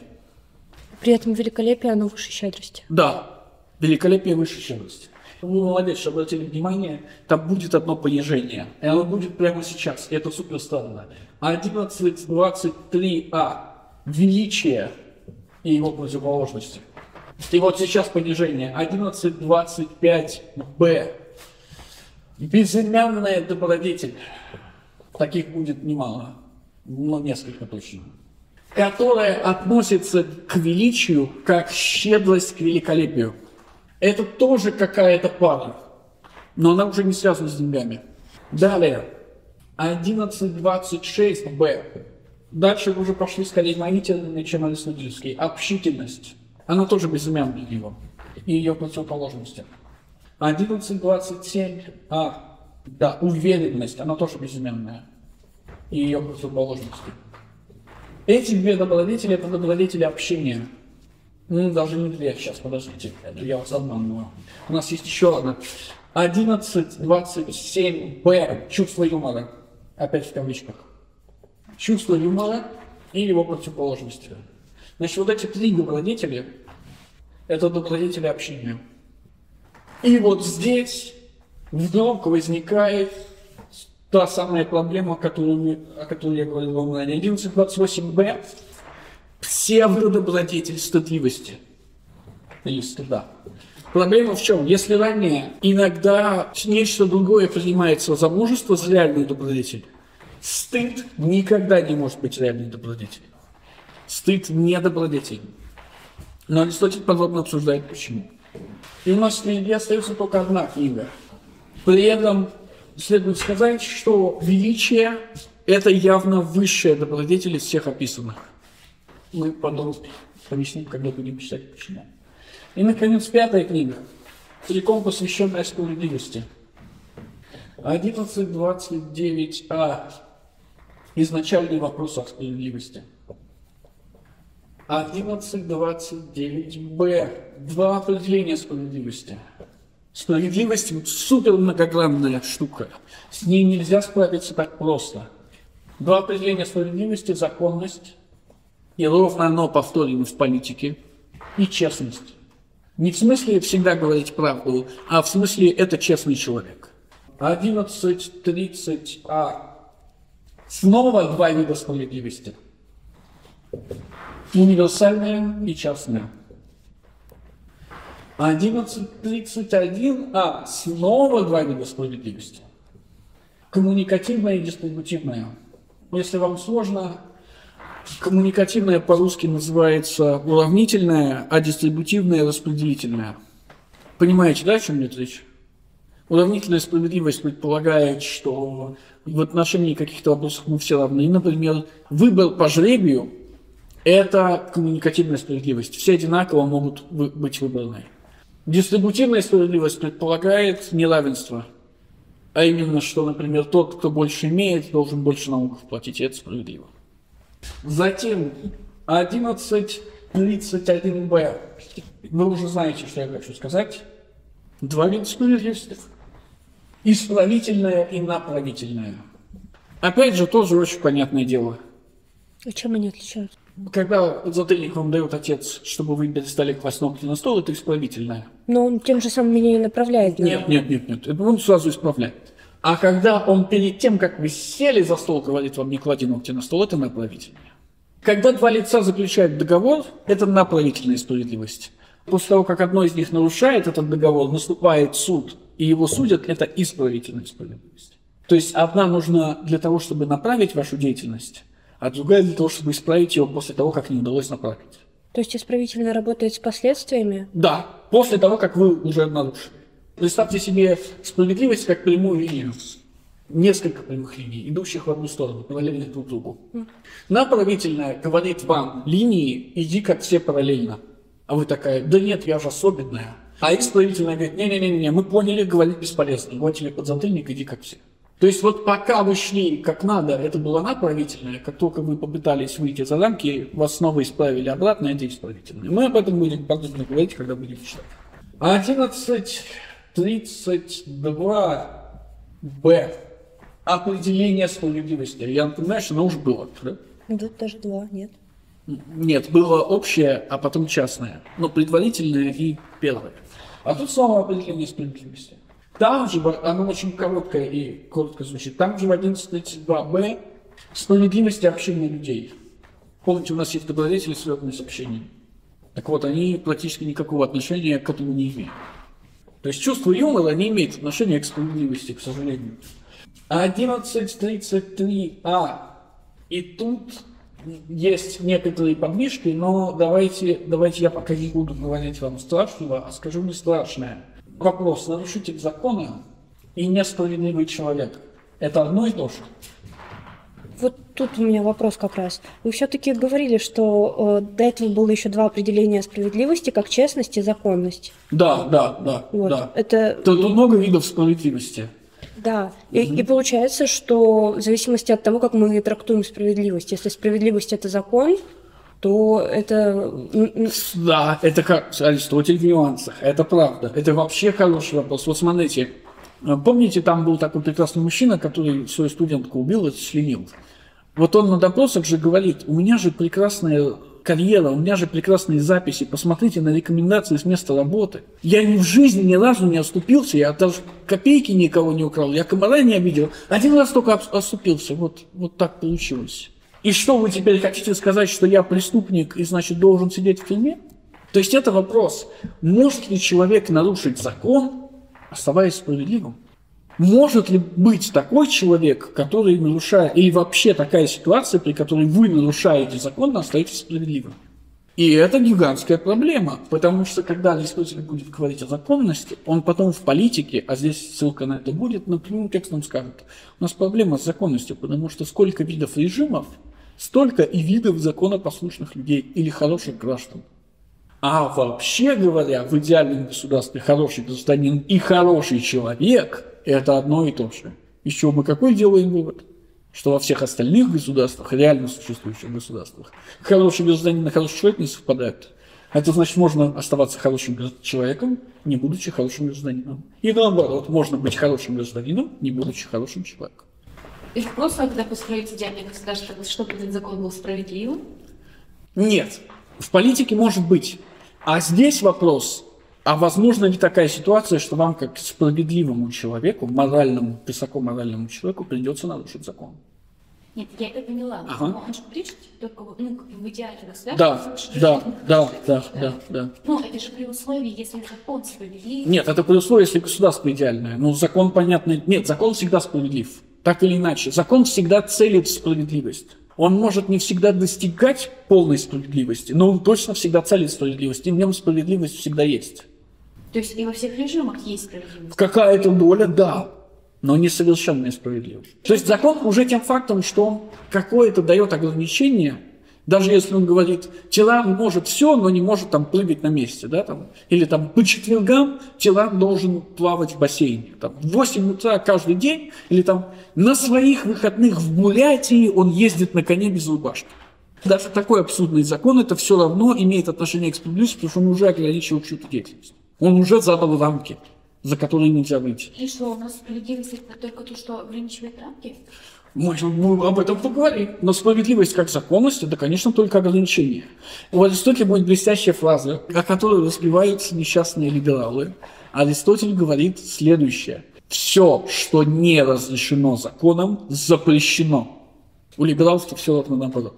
При этом великолепие, оно выше щедрости. Да. Великолепие выше щедрости. Вы молодец, что обратили внимание, там будет одно понижение. И оно будет прямо сейчас. И это супер странно. одиннадцать двадцать три а. Величие и его противоположности. И вот сейчас понижение. одиннадцать двадцать пять бэ. Безымянная добродетель. Таких будет немало. Но несколько точно. Которая относится к величию, как щедрость к великолепию. Это тоже какая-то пара. Но она уже не связана с деньгами. Далее. одиннадцать двадцать шесть бэ. Дальше уже пошли скорее мои термины, чем аристотельские. Общительность. Она тоже безымянная его. И ее противоположности. одиннадцать двадцать семь а. Да, уверенность. Она тоже безымянная. И ее противоположности. Эти две добродетели – это добродетели общения. Ну, даже не две. Сейчас, подождите. Я вас обманываю. У нас есть еще одна. одиннадцать двадцать семь бэ. Чувство юмора. Опять в кавычках. Чувство юмора и его противоположности. Значит, вот эти три добродетели – это добродетели общения. И вот здесь вдруг возникает та самая проблема, о которой, о которой я говорил вам ранее. одиннадцать двадцать восемь бэ – псевдодобродетель стыдливости или стыда. Проблема в чем? Если ранее иногда нечто другое принимается за мужество, за реальную добродетель, стыд никогда не может быть реальной добродетелью. Стыд не добродетель. Но Аристотель подробно обсуждает почему. И у нас впереди остается только одна книга. При этом следует сказать, что величие – это явно высшая добродетель из всех описанных. Мы подробно объясним, когда будем читать почему. И, наконец, пятая книга, целиком посвященная справедливости. одиннадцать двадцать девять а. Изначальный вопрос о справедливости. одиннадцать двадцать девять бэ. Два определения справедливости. Справедливость – супер многогранная штука. С ней нельзя справиться так просто. Два определения справедливости – законность, и ровно оно повторено в политике, и честность. Не в смысле всегда говорить правду, а в смысле это честный человек. одиннадцать тридцать а. Снова два вида справедливости. Универсальная и частная. одиннадцать тридцать один а. Снова два вида справедливости. Коммуникативная и дистрибутивная. Если вам сложно, коммуникативная по-русски называется уравнительная, а дистрибутивная – распределительная. Понимаете, да, о чем идет речь? Уравнительная справедливость предполагает, что в отношении каких-то вопросов мы все равны. Например, выбор по жребию – это коммуникативная справедливость. Все одинаково могут быть выбраны. Дистрибутивная справедливость предполагает неравенство. А именно, что, например, тот, кто больше имеет, должен больше налогов платить. И это справедливо. Затем одиннадцать тридцать один бэ. Вы уже знаете, что я хочу сказать. Два вида справедливости. Исправительная и направительная. Опять же, тоже очень понятное дело. А чем они отличаются? Когда затыльник вам дает отец, чтобы вы перестали класть ногти на стол, это исправительное. Но он тем же самым меня и направляет. Нет, нет, нет, нет. Это он сразу исправляет. А когда он перед тем, как вы сели за стол, говорит вам, не клади ногти на стол, это направительное. Когда два лица заключают договор, это направительная справедливость. После того, как одно из них нарушает этот договор, наступает суд, и его судят, это исправительная справедливость. То есть одна нужна для того, чтобы направить вашу деятельность, а другая для того, чтобы исправить ее после того, как не удалось направить. То есть исправительно работает с последствиями? Да, после того, как вы уже нарушили. Представьте себе справедливость как прямую линию. Несколько прямых линий, идущих в одну сторону, параллельно друг другу. Mm. Направительная говорит вам, линии, иди как все параллельно. А вы такая, да нет, я же особенная. А исправительная говорит, не-не-не, мы поняли, говорить бесполезно. Вот тебе подзатыльник, иди как все. То есть вот пока вы шли как надо, это была направительная, как только вы попытались выйти за рамки, вас снова исправили обратно, это исправительная. Мы об этом будем подробно говорить, когда будем читать. одиннадцать тридцать два бэ. Определение справедливости. Я напоминаю, что оно уже было, да? Тут даже два, нет. Нет, было общее, а потом частное. Но предварительное и первое. А тут снова определение справедливости. Там же, оно очень короткое и коротко звучит, там же в одиннадцать тридцать два бэ справедливость общения людей. Помните, у нас есть добродетели, связанные с общением. Так вот, они практически никакого отношения к этому не имеют. То есть чувство юмора не имеет отношения к справедливости, к сожалению. одиннадцать тридцать три а. И тут есть некоторые подвижки, но давайте, давайте я пока не буду говорить вам страшного, а скажу не страшное. Вопрос, нарушитель закона и несправедливый человек – это одно и то же? Вот тут у меня вопрос как раз. Вы все-таки говорили, что э, до этого было еще два определения справедливости, как честность и законность. Да, да, да. Вот. Да. Это... Тут много видов справедливости. Да, и, и получается, что в зависимости от того, как мы трактуем справедливость, если справедливость – это закон, то это… Да, это как Аристотель в нюансах, это правда, это вообще хороший вопрос. Вот смотрите, помните, там был такой прекрасный мужчина, который свою студентку убил и расчленил? Вот он на допросах же говорит, у меня же прекрасная карьера, у меня же прекрасные записи, посмотрите на рекомендации с места работы. Я ни в жизни ни разу не отступился, я даже копейки никого не украл, я комара не обидел, один раз только отступился, вот, вот так получилось. И что вы теперь хотите сказать, что я преступник и, значит, должен сидеть в тюрьме? То есть это вопрос, может ли человек нарушить закон, оставаясь справедливым? Может ли быть такой человек, который нарушает, или вообще такая ситуация, при которой вы нарушаете закон, но остаетесь справедливым? И это гигантская проблема, потому что когда Аристотель будет говорить о законности, он потом в политике, а здесь ссылка на это будет, но прямым текстом скажет, у нас проблема с законностью, потому что сколько видов режимов, столько и видов законопослушных людей или хороших граждан. А вообще говоря, в идеальном государстве хороший гражданин и хороший человек – это одно и то же. Из чего мы какой делаем вывод? Что во всех остальных государствах, реально существующих государствах, хороший гражданин и хороший человек не совпадают. Это значит, можно оставаться хорошим человеком, не будучи хорошим гражданином. И наоборот, можно быть хорошим гражданином, не будучи хорошим человеком. Легко с вами тогда построить идеальное государство, чтобы этот закон был справедливым? Нет. В политике может быть. А здесь вопрос... А возможно ли такая ситуация, что вам, как справедливому человеку, моральному, высокоморальному человеку, придется нарушить закон? Нет, я это поняла. Ага. Он же причит только ну, в идеале государства. Да, да, да, да, да. Ну, это же при условии, если закон справедлив. Нет, это при условии, если государство идеальное. Ну, закон, понятно, нет, закон всегда справедлив. Так или иначе. Закон всегда целит в справедливость. Он может не всегда достигать полной справедливости, но он точно всегда целит в справедливость. И в нем справедливость всегда есть. То есть и во всех режимах есть справедливость? Какая-то доля, да, но несовершенная справедливость. То есть закон уже тем фактом, что он какое-то дает ограничение, даже если он говорит, тиран может все, но не может там плыть на месте, да, там, или там по четвергам тиран должен плавать в бассейне, там, в восемь утра каждый день, или там на своих выходных в Бурятии он ездит на коне без рубашки. Даже такой абсурдный закон, это все равно имеет отношение к справедливости, потому что он уже ограничивает чью-то деятельность. Он уже задал рамки. за которые нельзя выйти. И что, у нас справедливость — это только то, что ограничивает рамки? Можно, мы об этом поговорим. Но справедливость как законность — это, конечно, только ограничение. У Аристотеля будет блестящая фраза, о которой разбиваются несчастные либералы. Аристотель говорит следующее. Все, что не разрешено законом, запрещено. У либералов-то все равно наоборот.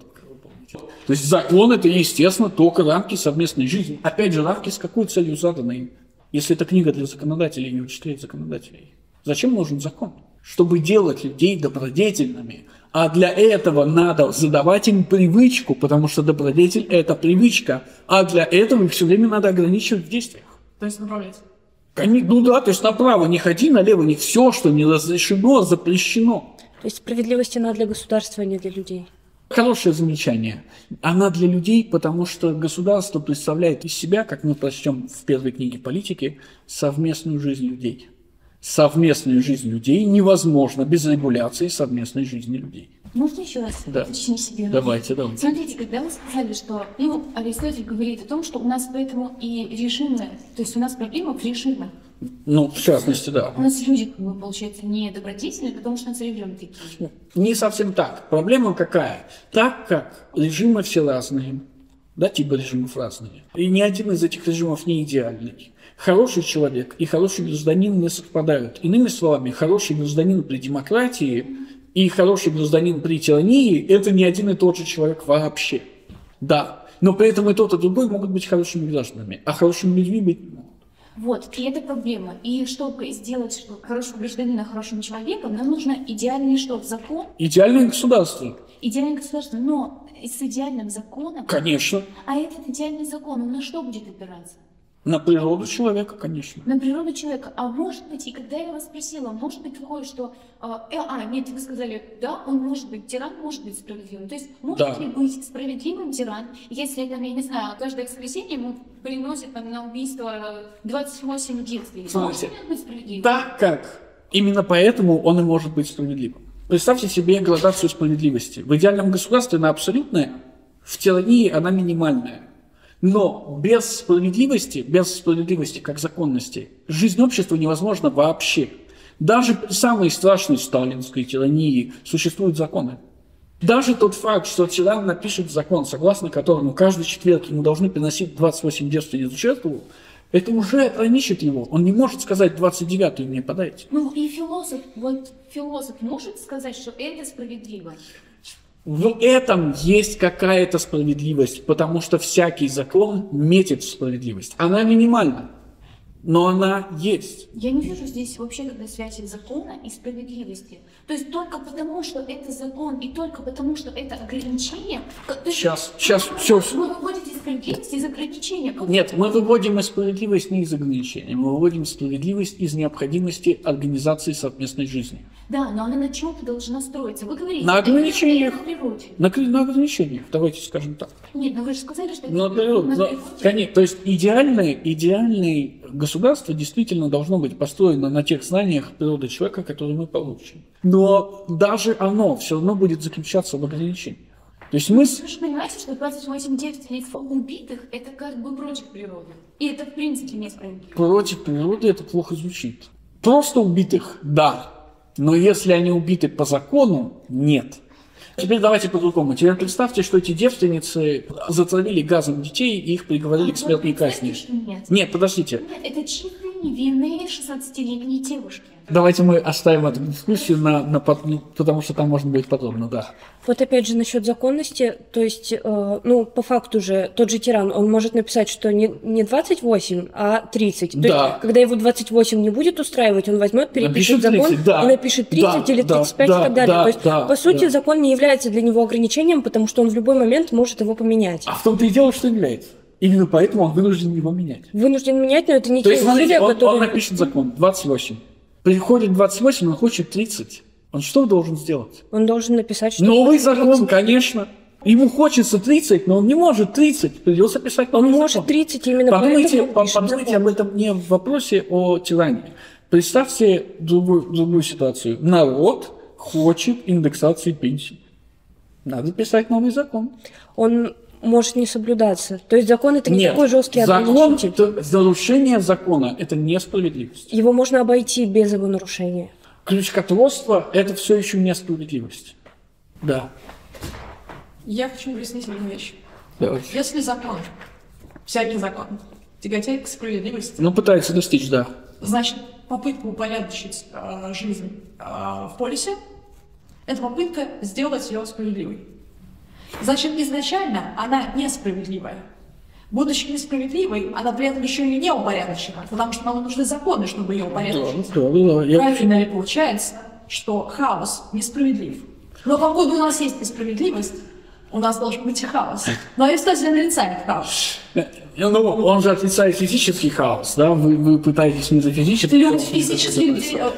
То есть закон — это, естественно, только рамки совместной жизни. Опять же, рамки с какой целью заданы? Если это книга для законодателей, не учителей законодателей. Зачем нужен закон? Чтобы делать людей добродетельными. А для этого надо задавать им привычку, потому что добродетель – это привычка. А для этого их все время надо ограничивать в действиях. То есть направлять? Ну да, то есть направо не ходи, налево не. Все, что не разрешено, запрещено. То есть справедливость она для государства, а не для людей? Хорошее замечание. Она для людей, потому что государство представляет из себя, как мы прочтем в первой книге политики, совместную жизнь людей. Совместную жизнь людей невозможно без регуляции совместной жизни людей. Можно еще раз? Да. Уточнить себе? Давайте, давайте. Смотрите, когда вы сказали, что ну, Аристотель говорит о том, что у нас поэтому и режимная, то есть у нас проблема в режимах. Ну, в частности, да. У нас люди, получается, не добродетельные, потому что у нас режимы такие. Не совсем так. Проблема какая? Так как режимы все разные, да, типа режимов разные, и ни один из этих режимов не идеальный. Хороший человек и хороший гражданин не совпадают. Иными словами, хороший гражданин при демократии и хороший гражданин при тирании – это не один и тот же человек вообще. Да, но при этом и тот, и другой могут быть хорошими гражданами, а хорошими людьми быть не могут. Вот, и это проблема. И чтобы сделать чтобы хорошего гражданина хорошим человеком, нам нужно идеальный что? Закон? Идеальное государство. Идеальное государство, но с идеальным законом… Конечно. А этот идеальный закон, он на что будет опираться? На природу человека, конечно. На природу человека. А может быть, и когда я вас спросила, может быть такое, что... Э, э, а, нет, вы сказали, да, он может быть, тиран может быть справедливым. То есть, может да. ли быть справедливым тиран, если, там, я не знаю, каждое воскресенье ему приносит там, на убийство двадцать восемь детей? Смотрите, может ли он быть справедливым? Так как. Именно поэтому он и может быть справедливым. Представьте себе градацию справедливости. В идеальном государстве она абсолютная, в тирании она минимальная. Но без справедливости, без справедливости как законности, жизнь общества невозможна вообще. Даже при самой страшной сталинской тирании существуют законы. Даже тот факт, что тиран напишет закон, согласно которому каждый четверг ему должны приносить двадцать восемь девственниц в жертву, это уже ограничит его. Он не может сказать двадцать девятую мне подайте. Ну и философ, вот философ может сказать, что это справедливо? В этом есть какая-то справедливость, потому что всякий закон метит в справедливость. Она минимальна, но она есть. Я не вижу здесь вообще когда связи закона и справедливости. То есть только потому, что это закон, и только потому, что это ограничение... Сейчас, есть, сейчас, все. Вы выводите справедливость из ограничения. Нет, мы выводим справедливость не из ограничения, мы выводим справедливость из необходимости организации совместной жизни. Да, но она на чем-то должна строиться. Вы говорите, на ограничениях. На, на ограничениях, давайте скажем так. Нет, но вы же сказали, что это на природе. На природе. Конечно, то есть идеальное, идеальное государство действительно должно быть построено на тех знаниях природы человека, которые мы получим. Но даже оно все равно будет заключаться в ограничениях. То есть мы... Вы же понимаете, что двадцать восемь девственниц убитых – это как бы против природы. И это в принципе не справедливо. Против природы это плохо звучит. Просто убитых – да. Но если они убиты по закону, нет. Теперь давайте по-другому. Теперь представьте, что эти девственницы затравили газом детей и их приговорили а к смертной казни. Нет. нет, подождите. Нет, это чистые невинные шестнадцатилетние девушки. Давайте мы оставим эту дискуссию, на, на, на, потому что там можно будет подробно, да. Вот опять же насчет законности, то есть, э, ну, по факту же, тот же тиран, он может написать, что не, не двадцать восемь, а тридцать. То да. есть, когда его двадцать восемь не будет устраивать, он возьмет, перепишет тридцать, закон да. и напишет тридцать да, или тридцать пять да, и так далее. Да, то есть, да, по сути, да. закон не является для него ограничением, потому что он в любой момент может его поменять. А в том-то и дело, что является. Именно поэтому он вынужден его менять. Вынужден менять, но это не те условия, которые... Он напишет закон двадцать восемь. Приходит двадцать восемь, он хочет тридцать. Он что должен сделать? Он должен написать, что... Новый закон, конечно. Ему хочется тридцать, но он не может тридцать. Придется писать новый закон. Он может тридцать, именно подумайте, поэтому... Подумайте об этом не в вопросе о тирании. Представьте другую, другую ситуацию. Народ хочет индексации пенсий. Надо писать новый закон. Он может не соблюдаться. То есть закон — это не Нет, такой жесткий ограничитель. Закон, нарушение закона — это несправедливость. Его можно обойти без его нарушения. Ключ к отцовству — это все еще несправедливость. Да. Я хочу объяснить одну вещь. Давай. Если закон, всякий закон, тяготеет к справедливости... Ну, пытается достичь, да. Значит, попытка упорядочить э, жизнь э, в полисе — это попытка сделать ее справедливой. Значит, изначально она несправедливая. Будучи несправедливой, она при этом еще и не упорядочена, потому что нам нужны законы, чтобы ее упорядочить. Да, да, да, я... Правильно ли получается, что хаос несправедлив? Но поскольку у нас есть несправедливость, у нас должен быть и хаос. Но Аристотель отрицает хаос. Ну, он же отрицает физический хаос, да? Вы, вы пытаетесь метафизический хаос. Физический...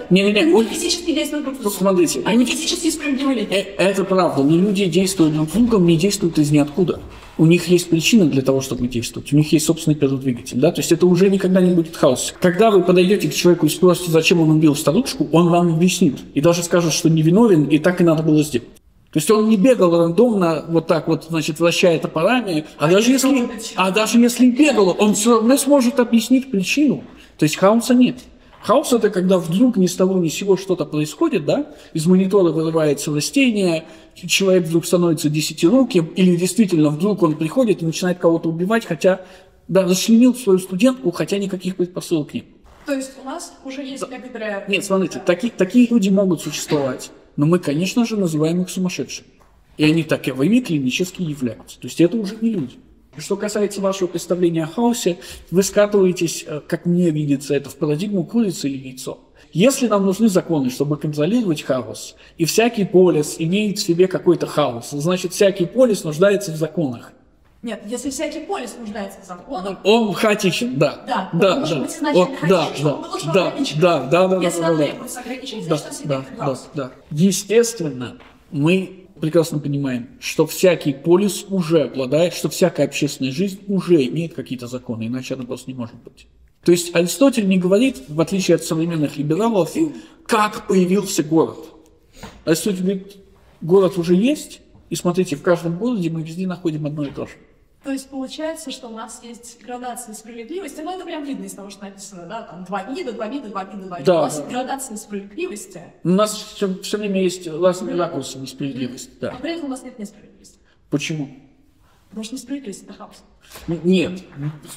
Не-не-не, люди физически действуют друг другом. Смотрите, они физически справедливы. Это правда, но люди действуют друг другом, не действуют из ниоткуда. У них есть причина для того, чтобы действовать. У них есть собственный перводвигатель, да? То есть это уже никогда не будет хаос. Когда вы подойдете к человеку и спросите, зачем он убил старушку, он вам объяснит. И даже скажет, что невиновен, и так и надо было сделать. То есть он не бегал рандомно, вот так вот, значит, вращая топорами, а, а, даже, если, а даже если бегал, он все равно сможет объяснить причину. То есть хаоса нет. Хаос – это когда вдруг ни с того ни с сего что-то происходит, да? Из монитора вырывается растение, человек вдруг становится десятируким, или действительно вдруг он приходит и начинает кого-то убивать, хотя, да, расчленил свою студентку, хотя никаких предпосылок нет. То есть у нас уже есть некоторые... Нет, смотрите, таки, такие люди могут существовать. Но мы, конечно же, называем их сумасшедшими. И они таковыми клинически являются. То есть это уже не люди. Что касается вашего представления о хаосе, вы скатываетесь, как мне видится, это в парадигму курицы или яйцо. Если нам нужны законы, чтобы контролировать хаос, и всякий полис имеет в себе какой-то хаос, значит, всякий полис нуждается в законах. Нет, если всякий полис нуждается в законах... Он хаотичен, да. Да, да, он должен быть изначально хаотичен, он должен ограничить. Да, да, да. Если он требует ограничить, значит, он всегда хаос. Естественно, мы прекрасно понимаем, что всякий полис уже обладает, что всякая общественная жизнь уже имеет какие-то законы, иначе она просто не может быть. То есть Аристотель не говорит, в отличие от современных либералов, как появился город. Аристотель говорит, город уже есть, и смотрите, в каждом городе мы везде находим одно и то же. То есть получается, что у нас есть градация справедливости, ну это прям видно из того, что написано, да, там два вида, два вида, два вида, два вида. Да. У нас есть градация справедливости. У нас все, все время есть разные ракурсы несправедливости, да. А при этом у нас нет несправедливости. Почему? Потому что несправедливость – это хаос. Нет,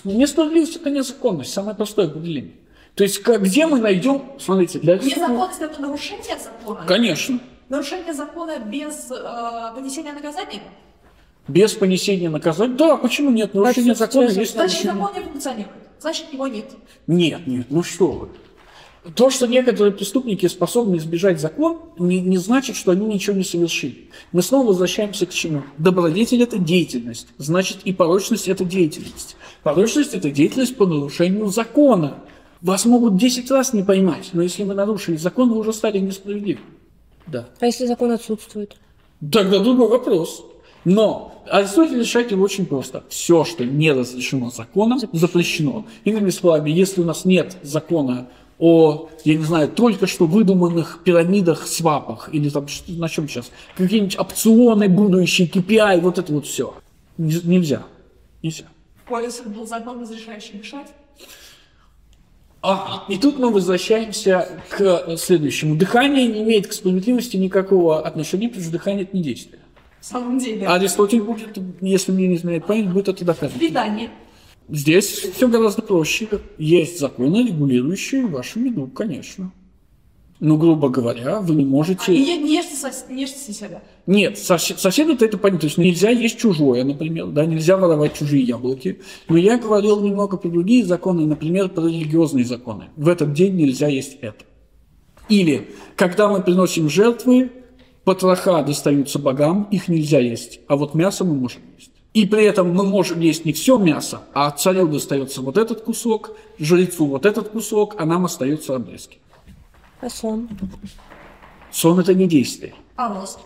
несправедливость – это незаконность, самое простое определение. То есть где мы найдем, смотрите, для... Незаконность – это нарушение закона? Конечно. Нарушение закона без э, понесения наказания? Без понесения наказания? Да, почему нет? Нарушение значит, закона есть. Значит, закон не функционирует. Значит, его нет. Нет, нет, ну что вы. То, что некоторые преступники способны избежать закон, не, не значит, что они ничего не совершили. Мы снова возвращаемся к чему? Добродетель – это деятельность. Значит, и порочность – это деятельность. Порочность – это деятельность по нарушению закона. Вас могут десять раз не поймать, но если вы нарушили закон, вы уже стали несправедливы. Да. А если закон отсутствует? Тогда другой вопрос. Но Аристотель решает его очень просто. Все, что не разрешено законом, запрещено. Иными словами, если у нас нет закона о, я не знаю, только что выдуманных пирамидах, свапах, или там, на чем сейчас, какие-нибудь опционы будущие, кей пи ай, вот это вот все. Нельзя. Нельзя. В полисах был закон, разрешающий мешать? А, и тут мы возвращаемся к следующему. Дыхание не имеет к справедливости никакого отношения, потому что дыхание – это не действие. В самом деле. Аристотель будет, если мне не изменяет память, будет это доказано. Питание. Здесь все гораздо проще. Есть законы, регулирующие вашу еду, конечно. Но, грубо говоря, вы не можете... А не, не ешьте сос... соседа. Нет, сос... соседу-то это понятно. То есть нельзя есть чужое, например, да, нельзя воровать чужие яблоки. Но я говорил немного про другие законы, например, про религиозные законы. В этот день нельзя есть это. Или, когда мы приносим жертвы, потроха достаются богам, их нельзя есть, а вот мясо мы можем есть. И при этом мы можем есть не все мясо, а царю достается вот этот кусок, жрецу вот этот кусок, а нам остаются обрезки. А сон? Сон – это не действие. А рост?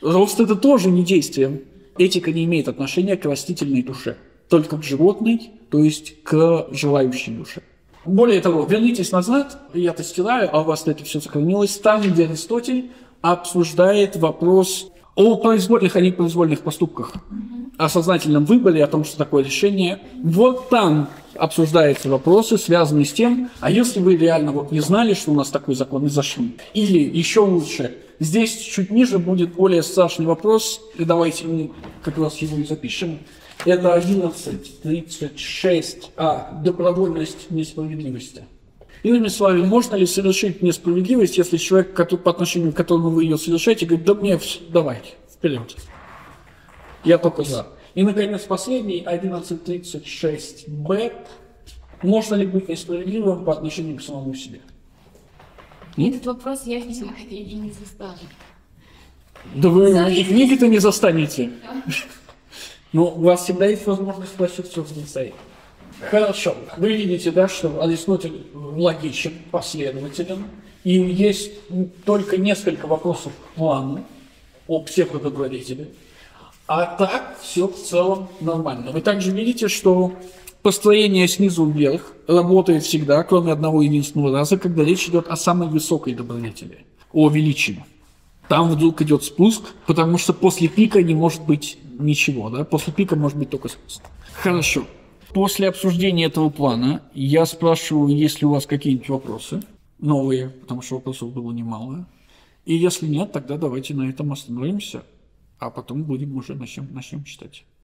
Рост – это тоже не действие. Этика не имеет отношения к растительной душе, только к животной, то есть к желающей душе. Более того, вернитесь назад, я-то стираю, а у вас это все сохранилось, там, где Аристотель обсуждает вопрос о произвольных и непроизвольных поступках, о сознательном выборе, о том, что такое решение. Вот там обсуждаются вопросы, связанные с тем, а если вы реально вот не знали, что у нас такой закон, и зашли. Или еще лучше, здесь чуть ниже будет более страшный вопрос, и давайте мы как раз его и запишем. Это одиннадцать тридцать шесть а. Добровольность несправедливости. Иными словами, можно ли совершить несправедливость, если человек, по отношению к которому вы ее совершаете, говорит, да мне давай, вперед. Я только за. И, наконец, последний, одиннадцать тридцать шесть бэ. Можно ли быть несправедливым по отношению к самому себе? Этот вопрос я видела, и не застану. Да вы и книги-то не застанете. Но у вас всегда есть возможность спросить все в. Хорошо. Вы видите, да, что Аристотель логичен, последователен. И есть только несколько вопросов к плану о псевдодобродетели. А так все в целом нормально. Вы также видите, что построение снизу вверх работает всегда, кроме одного единственного раза, когда речь идет о самой высокой добродетели, о величии. Там вдруг идет спуск, потому что после пика не может быть ничего, да? После пика может быть только спуск. Хорошо. После обсуждения этого плана я спрашиваю, есть ли у вас какие-нибудь вопросы новые, потому что вопросов было немало. И если нет, тогда давайте на этом остановимся, а потом будем уже начнем, начнем читать.